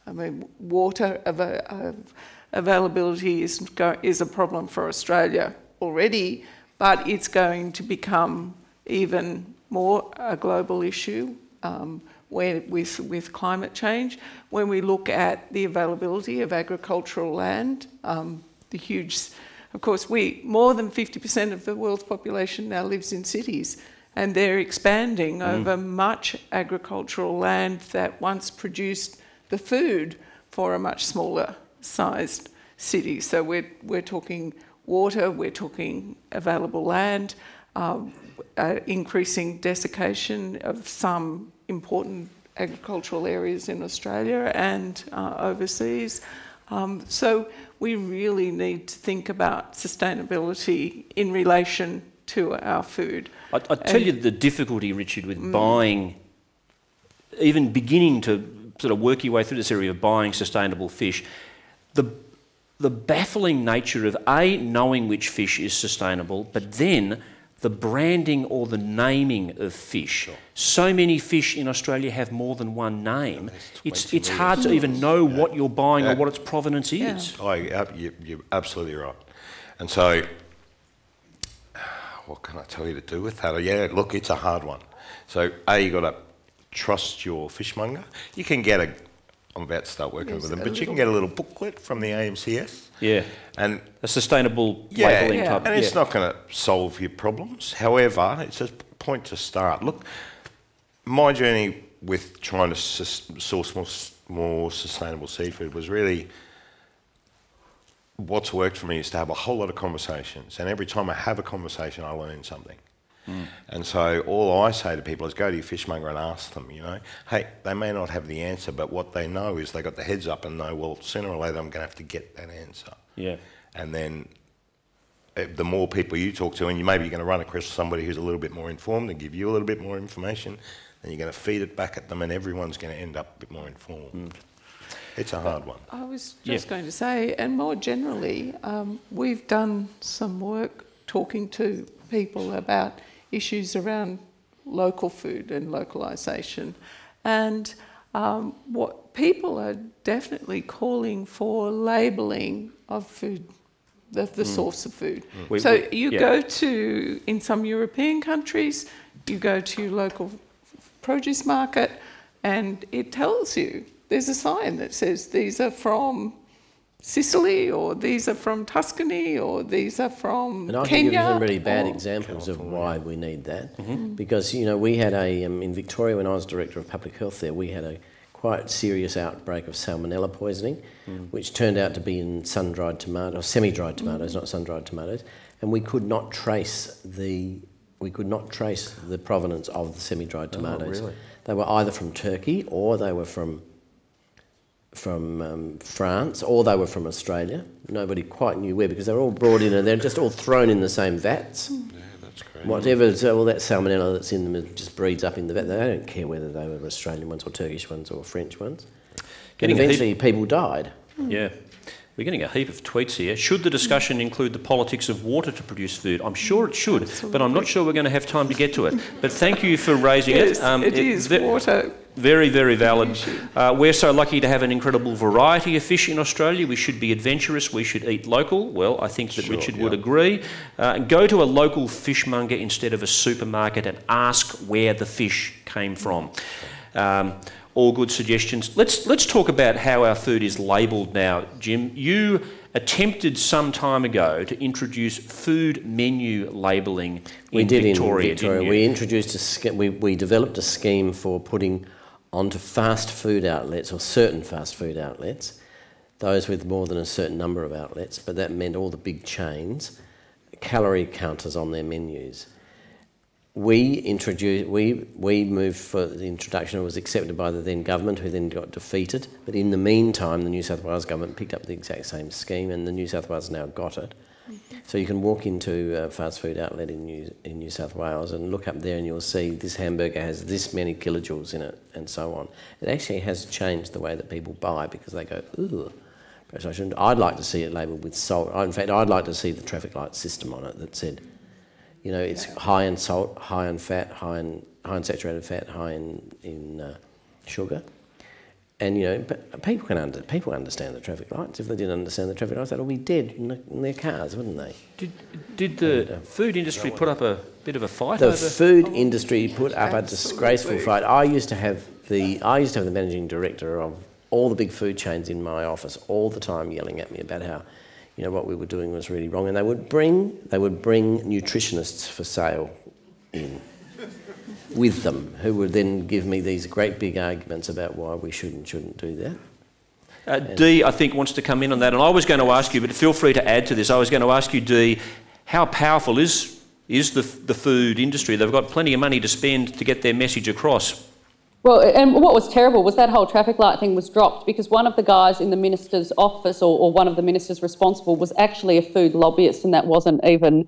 I mean, water av- av- availability is, go- is a problem for Australia already, but it's going to become even more a global issue um, where, with, with climate change. When we look at the availability of agricultural land, um, the huge... Of course, we more than fifty percent of the world's population now lives in cities, and they're expanding mm. over much agricultural land that once produced the food for a much smaller sized city. So we're, we're talking water, we're talking available land, um, uh, increasing desiccation of some important agricultural areas in Australia and uh, overseas. Um, so we really need to think about sustainability in relation to our food. I, I tell and you the difficulty, Richard, with mm. buying, even beginning to sort of work your way through this area of buying sustainable fish, the, the baffling nature of, A, knowing which fish is sustainable, but then the branding or the naming of fish. Sure. So many fish in Australia have more than one name. It's it's hard to even know yeah. what you're buying yeah. or what its provenance yeah. is. Oh, you, you're absolutely right. And so, what can I tell you to do with that? Yeah, look, it's a hard one. So, A, you've got to trust your fishmonger. You can get a... I'm about to start working There's with them, but you can get a little booklet from the A M C S. Yeah, and a sustainable yeah, labelling yeah. type. And it's yeah. not going to solve your problems. However, it's a point to start. Look, my journey with trying to source more, more sustainable seafood was really what's worked for me is to have a whole lot of conversations, and every time I have a conversation, I learn something. Mm. And so all I say to people is go to your fishmonger and ask them, you know, hey, they may not have the answer, but what they know is they got the heads up and know, well, sooner or later I'm going to have to get that answer. Yeah. And then the more people you talk to, and you maybe you're going to run across somebody who's a little bit more informed and give you a little bit more information, and you're going to feed it back at them, and everyone's going to end up a bit more informed. Mm. It's a hard one. I was just yeah. going to say, and more generally, um, we've done some work talking to people about issues around local food and localisation. And um, what people are definitely calling for labelling of food, the, the mm. source of food. Mm. We, so we, you yeah. go to, in some European countries, you go to your local produce market and it tells you, there's a sign that says these are from Sicily, or these are from Tuscany, or these are from Kenya. And I think there's some really bad examples of why we need that. Mm-hmm. Because, you know, we had a, um, in Victoria when I was Director of Public Health there, we had a quite serious outbreak of salmonella poisoning, mm. which turned out to be in sun-dried tomatoes, semi-dried tomatoes, mm. not sun-dried tomatoes. And we could not trace the, we could not trace the provenance of the semi-dried tomatoes. Oh, really? They were either from Turkey or they were from... from um, France, or they were from Australia. Nobody quite knew where, because they were all brought in and they're just all thrown in the same vats. Yeah, That's crazy. Whatever, well, that salmonella that's in them just breeds up in the vet. They don't care whether they were Australian ones or Turkish ones or French ones. Getting and eventually people died. Mm. Yeah. We're getting a heap of tweets here. Should the discussion include the politics of water to produce food? I'm sure it should, Absolutely. but I'm not sure we're going to have time to get to it. But thank you for raising yes, it. Um, it, it is water. Very, very valid. Uh, we're so lucky to have an incredible variety of fish in Australia. We should be adventurous. We should eat local. Well, I think that sure, Richard yeah. would agree. Uh, go to a local fishmonger instead of a supermarket and ask where the fish came from. Um, All good suggestions. Let's let's talk about how our food is labelled now, Jim. You attempted some time ago to introduce food menu labelling in we did Victoria. In Victoria, didn't you? We introduced a we we developed a scheme for putting onto fast food outlets or certain fast food outlets, those with more than a certain number of outlets. But that meant all the big chains, calorie counters on their menus. We introduced, we, we moved for the introduction. It was accepted by the then government, who then got defeated. But in the meantime, the New South Wales government picked up the exact same scheme, and the New South Wales now got it. So you can walk into a fast food outlet in New, in New South Wales and look up there and you'll see this hamburger has this many kilojoules in it and so on. It actually has changed the way that people buy because they go, ooh, perhaps I shouldn't. I'd like to see it labelled with salt. In fact, I'd like to see the traffic light system on it that said, you know, it's high in salt, high in fat, high in, high in saturated fat, high in, in uh, sugar. And, you know, but people can under, people understand the traffic lights. If they didn't understand the traffic lights, they'd all be dead in, the, in their cars, wouldn't they? Did, did the and, uh, food industry put up a bit of a fight the over The food oh, industry put up a disgraceful fight. I used to have the I used to have the managing director of all the big food chains in my office all the time yelling at me about how, you know, what we were doing was really wrong, and they would bring they would bring nutritionists for sale in with them, who would then give me these great big arguments about why we should and shouldn't do that. Uh, Dee, I think, wants to come in on that, and I was going to ask you, but feel free to add to this. I was going to ask you, Dee, how powerful is is the the food industry? They've got plenty of money to spend to get their message across. Well, and what was terrible was that whole traffic light thing was dropped because one of the guys in the minister's office, or, or one of the ministers responsible, was actually a food lobbyist, and that wasn't even,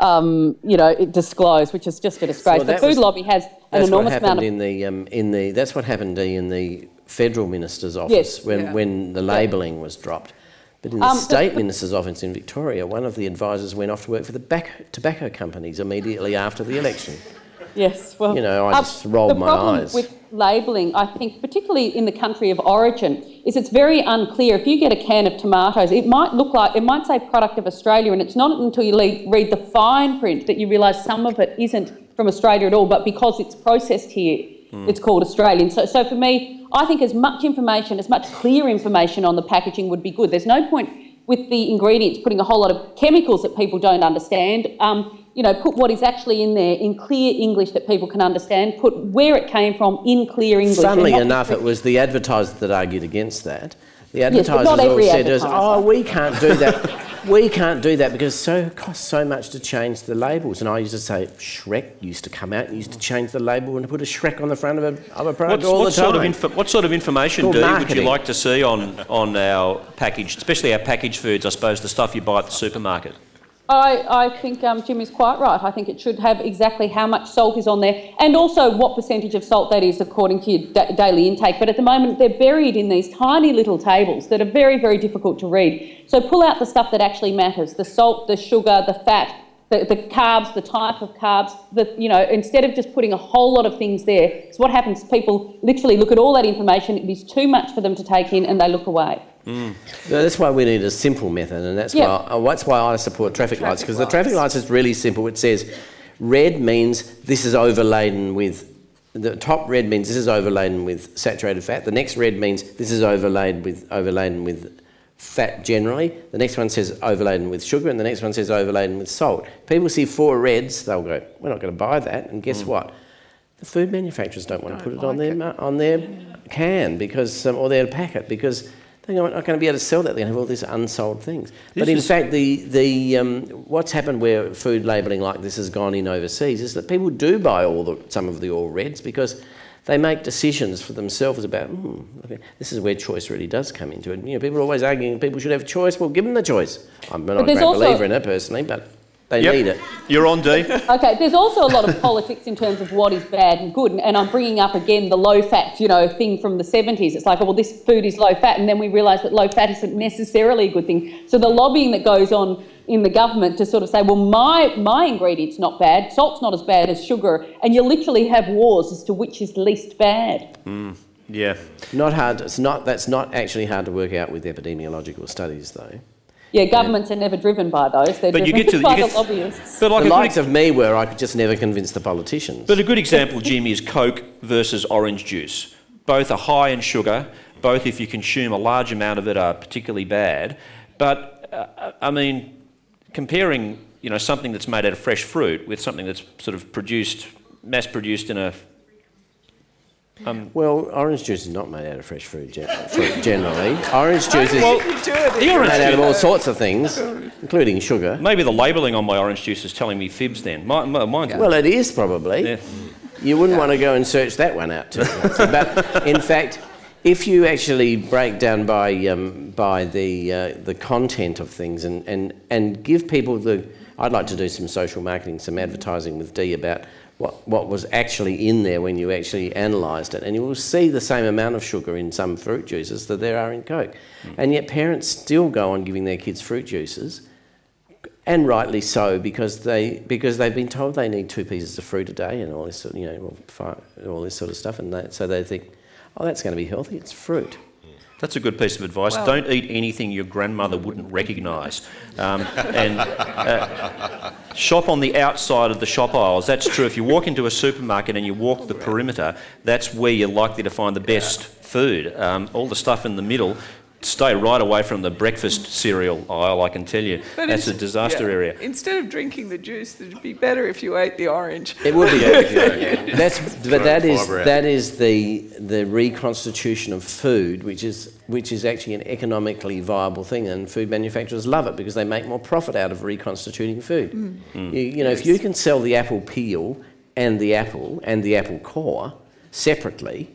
um, you know, disclosed, which is just a disgrace. Well, the food was, lobby has an enormous amount of... In the, um, in the, that's what happened in the federal minister's office yes, when, yeah. when the labelling yeah. was dropped. But in the um, state but, but, minister's office in Victoria, one of the advisors went off to work for the back, tobacco companies immediately after the election. Yes, well, you know, I just um, rolled my eyes. The problem with labelling, I think, particularly in the country of origin, is it's very unclear. If you get a can of tomatoes, it might look like, it might say product of Australia, and it's not until you leave, read the fine print that you realise some of it isn't from Australia at all, but because it's processed here, mm. it's called Australian. So, so for me, I think as much information, as much clear information on the packaging would be good. There's no point with the ingredients putting a whole lot of chemicals that people don't understand. Um, you know, put what is actually in there in clear English that people can understand, put where it came from in clear English. Funnily enough, it was the advertisers that argued against that. The advertisers yes, all said, advertiser. oh, we can't do that. we can't do that because so, it costs so much to change the labels. And I used to say, Shrek used to come out and used to change the label and put a Shrek on the front of a, of a product what's, all what the time. Sort of what sort of information, Dee, would you like to see on, on our package, especially our packaged foods, I suppose, the stuff you buy at the supermarket? I, I think um, Jim is quite right. I think it should have exactly how much salt is on there and also what percentage of salt that is according to your da daily intake. But at the moment, they're buried in these tiny little tables that are very, very difficult to read. So pull out the stuff that actually matters, the salt, the sugar, the fat, the, the carbs, the type of carbs, the, you know, instead of just putting a whole lot of things there. So what happens, people literally look at all that information, it is too much for them to take in and they look away. Mm. No, that's why we need a simple method, and that's, yeah. why, that's why I support traffic, traffic lights, because the traffic lights is really simple. It says red means this is overladen with, the top red means this is overladen with saturated fat, the next red means this is overladen with, overladen with fat generally, the next one says overladen with sugar, and the next one says overladen with salt. People see four reds, they'll go, we're not going to buy that, and guess mm. what? The food manufacturers don't want don't to put like it on their, it. on their yeah. can because, um, or their packet because... They're not going to be able to sell that. They're going to have all these unsold things. This but in fact, the, the, um, what's happened where food labelling like this has gone in overseas is that people do buy all the, some of the all reds because they make decisions for themselves about, hmm, okay, this is where choice really does come into it. You know, people are always arguing people should have choice. Well, give them the choice. I'm not a great believer in it personally, but... They yep. need it. You're on, Dee. Okay, there's also a lot of politics in terms of what is bad and good, and, and I'm bringing up again the low-fat, you know, thing from the seventies. It's like, oh, well, this food is low-fat, and then we realise that low-fat isn't necessarily a good thing. So the lobbying that goes on in the government to sort of say, well, my my ingredient's not bad, salt's not as bad as sugar, and you literally have wars as to which is least bad. Mm. Yeah. Not hard. It's not. That's not actually hard to work out with epidemiological studies, though. Yeah, governments yeah. are never driven by those. They're but driven you get to, by you get, the lobbyists. But like the likes of me were, I could just never convince the politicians. But a good example, Jim, is Coke versus orange juice. Both are high in sugar. Both, if you consume a large amount of it, are particularly bad. But, uh, I mean, comparing, you know, something that's made out of fresh fruit with something that's sort of produced, mass-produced in a... Um, well, orange juice is not made out of fresh fruit, generally. Orange juice is well, made out of all sorts of things, including sugar. Maybe the labelling on my orange juice is telling me fibs then. My, my, mine's well, it is probably. Yeah. You wouldn't want to go and search that one out too much. But in fact, if you actually break down by, um, by the, uh, the content of things and, and, and give people the... I'd like to do some social marketing, some advertising with Dee about... What, what was actually in there when you actually analysed it. And you will see the same amount of sugar in some fruit juices that there are in Coke. Mm. And yet parents still go on giving their kids fruit juices, and rightly so, because, they, because they've been told they need two pieces of fruit a day and all this sort of, you know, all this sort of stuff. And they, so they think, oh, that's going to be healthy, it's fruit. That's a good piece of advice. Well, don't eat anything your grandmother wouldn't recognise. Um, and uh, shop on the outside of the shop aisles. That's true. If you walk into a supermarket and you walk the perimeter, that's where you're likely to find the best food. Um, all the stuff in the middle, stay right away from the breakfast cereal aisle, I can tell you. But that's a disaster yeah. area. Instead of drinking the juice, it would be better if you ate the orange. It would be better if you ate the orange. That's, but that is, that is the, the reconstitution of food, which is, which is actually an economically viable thing, and food manufacturers love it because they make more profit out of reconstituting food. Mm. Mm. You, you know, yes. if you can sell the apple peel and the apple and the apple core separately,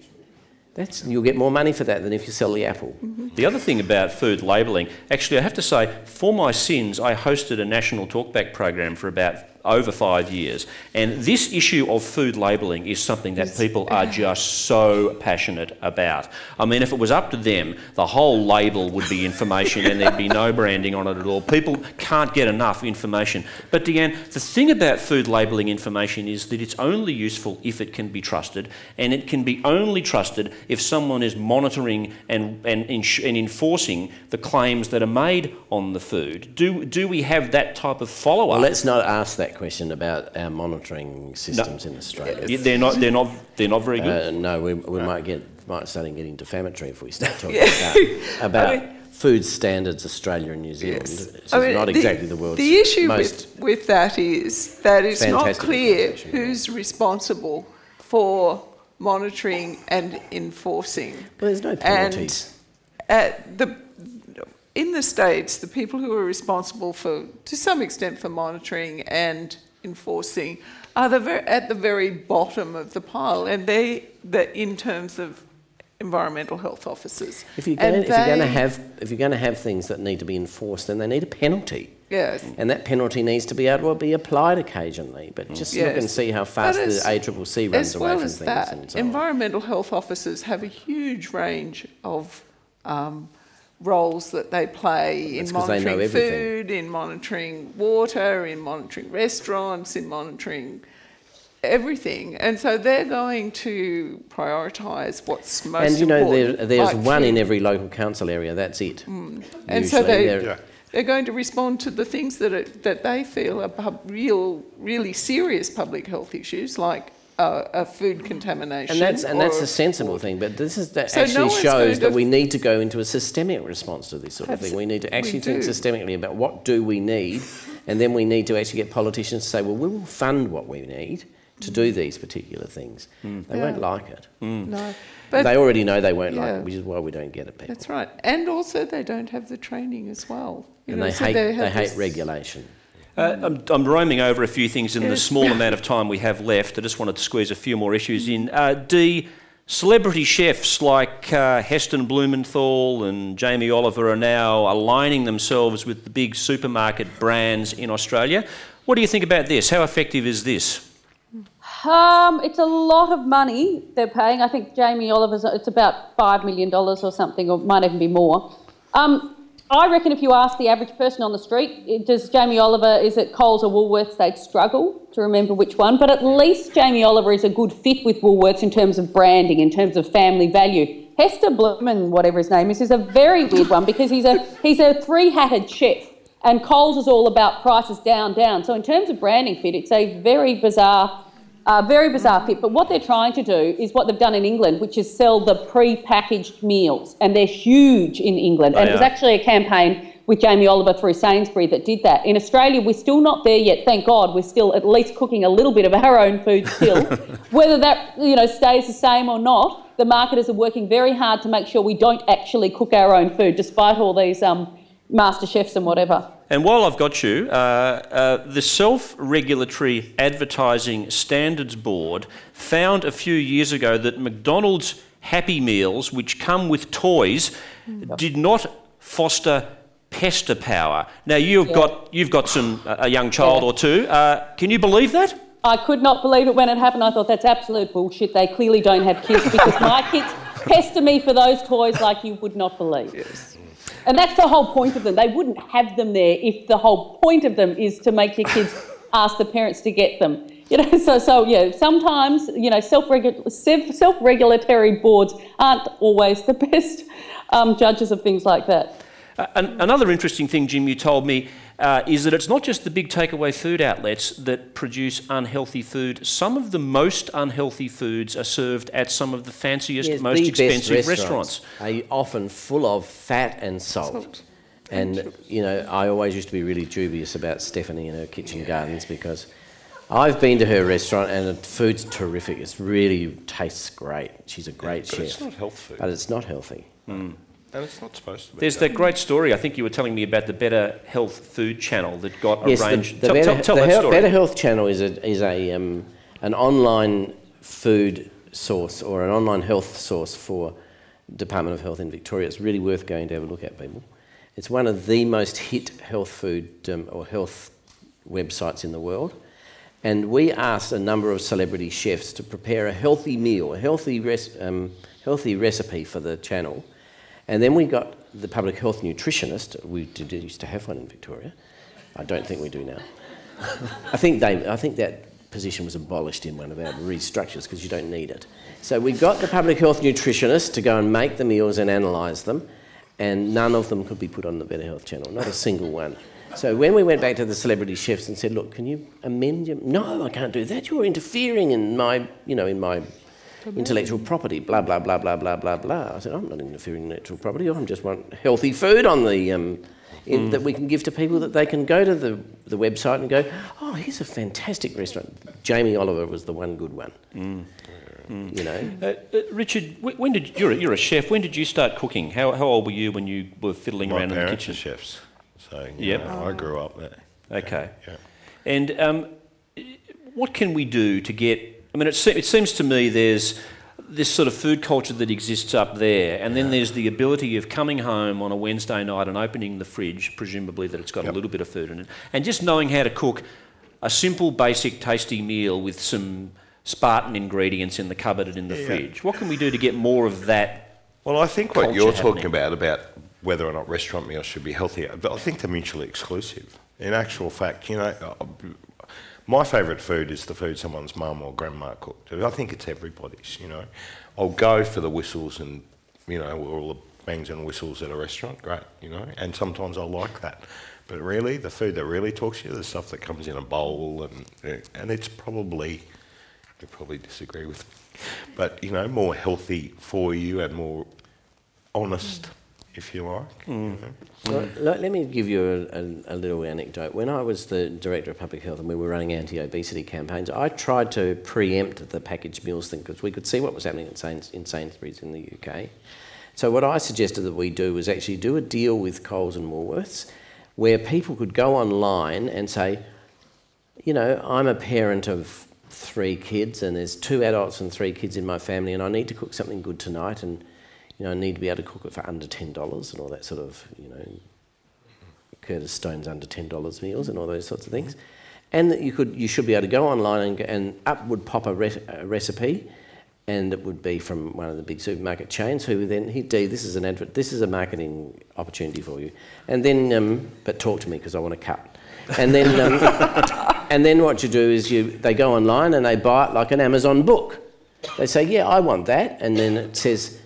That's, you'll get more money for that than if you sell the apple. Mm-hmm. The other thing about food labelling, actually I have to say, for my sins, I hosted a national talkback program for about over five years. And this issue of food labelling is something that people are just so passionate about. I mean, if it was up to them, the whole label would be information and there'd be no branding on it at all. People can't get enough information. But Deanne, the thing about food labelling information is that it's only useful if it can be trusted, and it can be only trusted if someone is monitoring and, and, and enforcing the claims that are made on the food. Do, do we have that type of follow-up? Well, let's not ask that question about our monitoring systems no. in Australia. They're not, they're not, they're not very good? Uh, no, we, we no. might get might start getting defamatory if we start talking yeah. about, about I mean, Food Standards Australia and New Zealand. Yes. This is I mean, not the, exactly the world's The issue most with, with that is that it's not clear who's responsible for monitoring and enforcing. Well, there's no penalties. And at the, in the States, the people who are responsible for, to some extent, for monitoring and enforcing are the ver at the very bottom of the pile, and they, the, in terms of environmental health officers. If you're going to have, if you're going to have things that need to be enforced, then they need a penalty. Yes. And that penalty needs to be able to be applied occasionally, but just yes. look and see how fast the A C C C runs away from things. As well as that, environmental health officers have a huge range of um, roles that they play in monitoring food, in monitoring water, in monitoring restaurants, in monitoring everything. And so they're going to prioritise what's most important. And, you know, there, there's one in every local council area, that's it. Mm. And so they... They're, yeah. They're going to respond to the things that, are, that they feel are pub real, really serious public health issues, like uh, a food contamination. And that's, and that's a sensible thing, but this is, that so actually no shows that we need to go into a systemic response to this sort of thing. We need to actually think systemically about what do we need, and then we need to actually get politicians to say, well, we will fund what we need to do these particular things. Mm. They yeah. won't like it. Mm. No, but they already know they won't yeah. like it, which is why we don't get it, people. That's right. And also they don't have the training as well. You and know, they, so hate, they, they hate regulation. Uh, I'm, I'm roaming over a few things in yes. the small amount of time we have left. I just wanted to squeeze a few more issues in. Uh, Dee, celebrity chefs like uh, Heston Blumenthal and Jamie Oliver are now aligning themselves with the big supermarket brands in Australia. What do you think about this? How effective is this? Um, it's a lot of money they're paying. I think Jamie Oliver's, it's about five million dollars or something, or might even be more. Um, I reckon if you ask the average person on the street, does Jamie Oliver, is it Coles or Woolworths, they'd struggle to remember which one. But at least Jamie Oliver is a good fit with Woolworths in terms of branding, in terms of family value. Heston Blumenthal, whatever his name is, is a very weird one because he's a, he's a three-hatted chef. And Coles is all about prices down, down. So in terms of branding fit, it's a very bizarre, uh, very bizarre fit. But what they're trying to do is what they've done in England, which is sell the pre-packaged meals. And they're huge in England. And it was actually a campaign with Jamie Oliver through Sainsbury that did that. In Australia, we're still not there yet, thank God. We're still at least cooking a little bit of our own food still. Whether that, you know, stays the same or not, the marketers are working very hard to make sure we don't actually cook our own food, despite all these um, MasterChefs and whatever. And while I've got you, uh, uh, the Self-Regulatory Advertising Standards Board found a few years ago that McDonald's Happy Meals, which come with toys, did not foster pester power. Now, you've, yeah. got, you've got some uh, a young child yeah. or two. Uh, can you believe that? I could not believe it when it happened. I thought, that's absolute bullshit. They clearly don't have kids because my kids pester me for those toys like you would not believe. Yes. And that's the whole point of them. They wouldn't have them there if the whole point of them is to make your kids ask the parents to get them. You know, so, so yeah, sometimes, you know, self-regu- self-regulatory boards aren't always the best um, judges of things like that. Uh, an- another interesting thing, Jim, you told me, uh, is that it's not just the big takeaway food outlets that produce unhealthy food. Some of the most unhealthy foods are served at some of the fanciest, yes, most the expensive best restaurants. restaurants. Are often full of fat and salt. salt. And, you know, I always used to be really dubious about Stephanie and her kitchen gardens because I've been to her restaurant and the food's terrific. It really tastes great. She's a great yeah, but chef. It's not health food. But it's not healthy. Mm. And it's not supposed to be. There's that, that great story, I think you were telling me about the Better Health Food Channel that got yes, arranged. The, the tell better, tell, tell the that health, story. Better Health Channel is a, is a um, an online food source or an online health source for Department of Health in Victoria. It's really worth going to have a look at, people. It's one of the most hit health food um, or health websites in the world. And we asked a number of celebrity chefs to prepare a healthy meal, a healthy, res um, healthy recipe for the channel. And then we got the public health nutritionist. We did, used to have one in Victoria. I don't think we do now. I think they. I think that position was abolished in one of our restructures because you don't need it. So we got the public health nutritionist to go and make the meals and analyse them, and none of them could be put on the Better Health Channel, not a single one. So when we went back to the celebrity chefs and said, "Look, can you amend your? No, I can't do that. You're interfering in my, you know, in my." intellectual property, blah, blah, blah, blah, blah, blah, blah. I said, I'm not interfering in intellectual property. I just want healthy food on the, um, in, mm. that we can give to people that they can go to the, the website and go, oh, here's a fantastic restaurant. Jamie Oliver was the one good one, mm. Mm. you know. Uh, uh, Richard, when did, you're, you're a chef. When did you start cooking? How, how old were you when you were fiddling My around in the kitchen? My parents are chefs, so yep. know, I grew up there. Okay. Yeah. And um, what can we do to get... I mean, it, se it seems to me there's this sort of food culture that exists up there, and then there's the ability of coming home on a Wednesday night and opening the fridge, presumably that it's got yep. a little bit of food in it, and just knowing how to cook a simple, basic, tasty meal with some Spartan ingredients in the cupboard and in the yeah. fridge. What can we do to get more of that? Well, I think what you're happening? talking about, about whether or not restaurant meals should be healthier, but I think they're mutually exclusive. In actual fact, you know... I'll, my favourite food is the food someone's mum or grandma cooked. I think it's everybody's, you know. I'll go for the whistles and, you know, all the bangs and whistles at a restaurant, great, you know. And sometimes I like that. But really, the food that really talks to you, the stuff that comes in a bowl and, and it's probably, you probably disagree with me, but, you know, more healthy for you and more honest, if you like. Mm. You know. Well, let me give you a, a, a little anecdote. When I was the Director of Public Health and we were running anti-obesity campaigns, I tried to preempt the packaged meals thing because we could see what was happening in, Sains in Sainsbury's in the U K. So what I suggested that we do was actually do a deal with Coles and Woolworths where people could go online and say, you know, I'm a parent of three kids and there's two adults and three kids in my family and I need to cook something good tonight and you know, I need to be able to cook it for under ten dollars and all that sort of, you know, Curtis Stone's under ten dollars meals and all those sorts of things. and that you could you should be able to go online and, and up would pop a, re a recipe, and it would be from one of the big supermarket chains who would then, he'd do, this is an advert, this is a marketing opportunity for you, and then um, but talk to me because I want to cut, and then um, and then what you do is you they go online and they buy it like an Amazon book. They say, yeah, I want that, and then it says,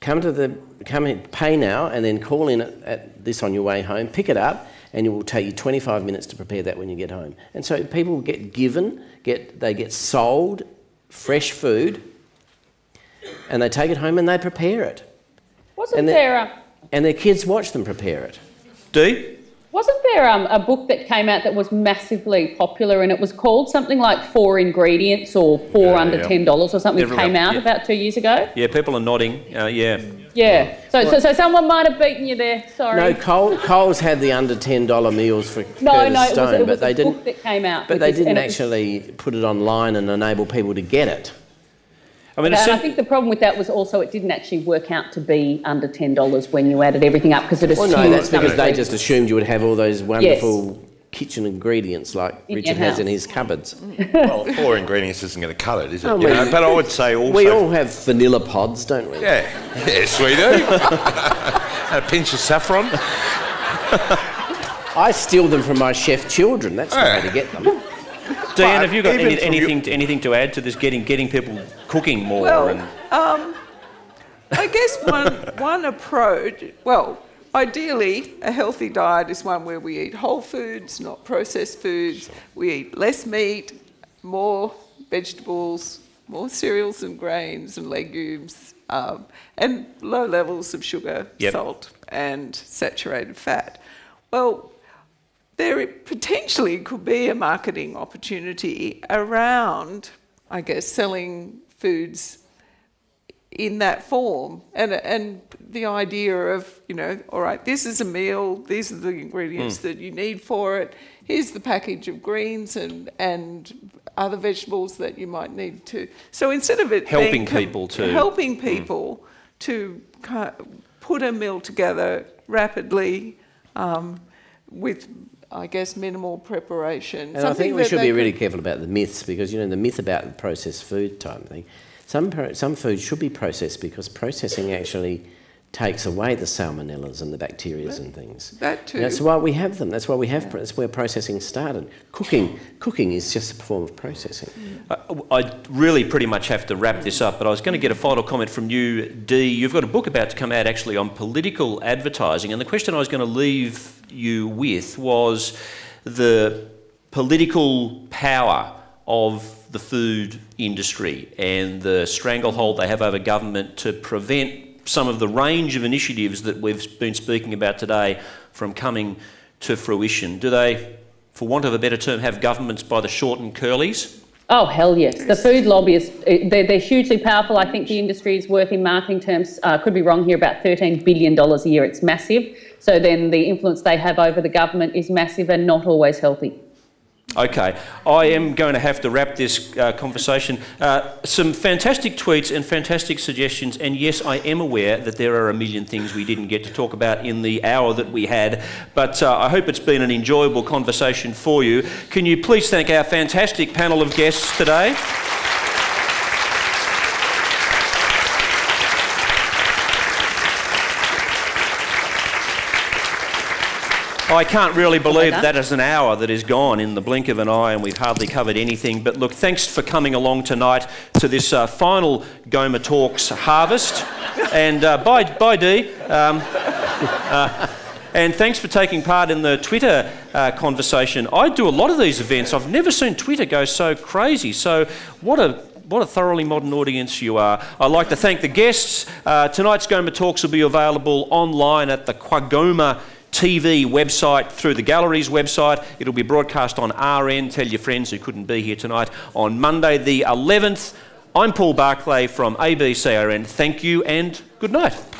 come to the come in, pay now, and then call in at, at this on your way home, pick it up, and it will take you twenty-five minutes to prepare that when you get home. And so people get given, get they get sold fresh food, and they take it home and they prepare it. Wasn't and there a... And their kids watch them prepare it. Dee? Wasn't there um, a book that came out that was massively popular and it was called something like Four Ingredients or Four yeah, Under yeah. ten dollars or something? Everyone, came out yeah. about two years ago? Yeah, people are nodding, uh, yeah. Yeah, so, right. so so someone might have beaten you there, sorry. No, Cole, Coles had the under ten dollar meals for no, Curtis no, it Stone, was, it was but a they book didn't, that came out. But they didn't actually was, put it online and enable people to get it. I mean, and I think the problem with that was also it didn't actually work out to be under ten dollars when you added everything up because it assumed... Well, no, that's because they just assumed you would have all those wonderful yes. kitchen ingredients like in Richard has in his cupboards. Well, four ingredients isn't going to cut it, is it? Oh, you know, but I would say also... We all have vanilla pods, don't we? Yeah. Yes, we do. And a pinch of saffron. I steal them from my chef children. That's the yeah. way to get them. Deanne, have you got any, anything, to, anything to add to this, getting, getting people cooking more? Well, and... um, I guess one, one approach, well, ideally a healthy diet is one where we eat whole foods, not processed foods. We eat less meat, more vegetables, more cereals and grains and legumes, um, and low levels of sugar, yep. salt and saturated fat. Well, there potentially could be a marketing opportunity around, I guess, selling foods in that form. And, and the idea of, you know, all right, this is a meal, these are the ingredients mm. that you need for it, here's the package of greens and, and other vegetables that you might need to. So instead of it... Helping people to... Helping people mm. to put a meal together rapidly um, with... I guess minimal preparation. And Something I think we should be really careful about the myths, because you know the myth about the processed food type thing. Some pro some foods should be processed because processing actually takes away the salmonellas and the bacteria and things. That too. And that's why we have them. That's why we have. Yeah. That's where processing started. Cooking, cooking is just a form of processing. Mm. I, I really pretty much have to wrap this up, but I was going to get a final comment from you, Dee. You've got a book about to come out actually on political advertising, and the question I was going to leave you with was the political power of the food industry and the stranglehold they have over government to prevent some of the range of initiatives that we've been speaking about today from coming to fruition. Do they, for want of a better term, have governments by the short and curlies? Oh, hell yes. The food lobbyists, they're, they're hugely powerful. I think the industry is worth, in marketing terms, uh, could be wrong here, about thirteen billion dollars a year. It's massive. So then the influence they have over the government is massive and not always healthy. Okay. I am going to have to wrap this uh, conversation. Uh, some fantastic tweets and fantastic suggestions, and yes, I am aware that there are a million things we didn't get to talk about in the hour that we had, but uh, I hope it's been an enjoyable conversation for you. Can you please thank our fantastic panel of guests today? I can't really believe that is an hour that is gone in the blink of an eye and we've hardly covered anything. But look, thanks for coming along tonight to this uh, final GOMA Talks Harvest. And uh, bye, bye Dee. Um, uh, and thanks for taking part in the Twitter uh, conversation. I do a lot of these events. I've never seen Twitter go so crazy. So what a... What a thoroughly modern audience you are. I'd like to thank the guests. Uh, tonight's GOMA Talks will be available online at the QAGOMA T V website, through the galleries website. It'll be broadcast on R N. Tell your friends who couldn't be here tonight. On Monday the eleventh, I'm Paul Barclay from A B C R N. Thank you and good night.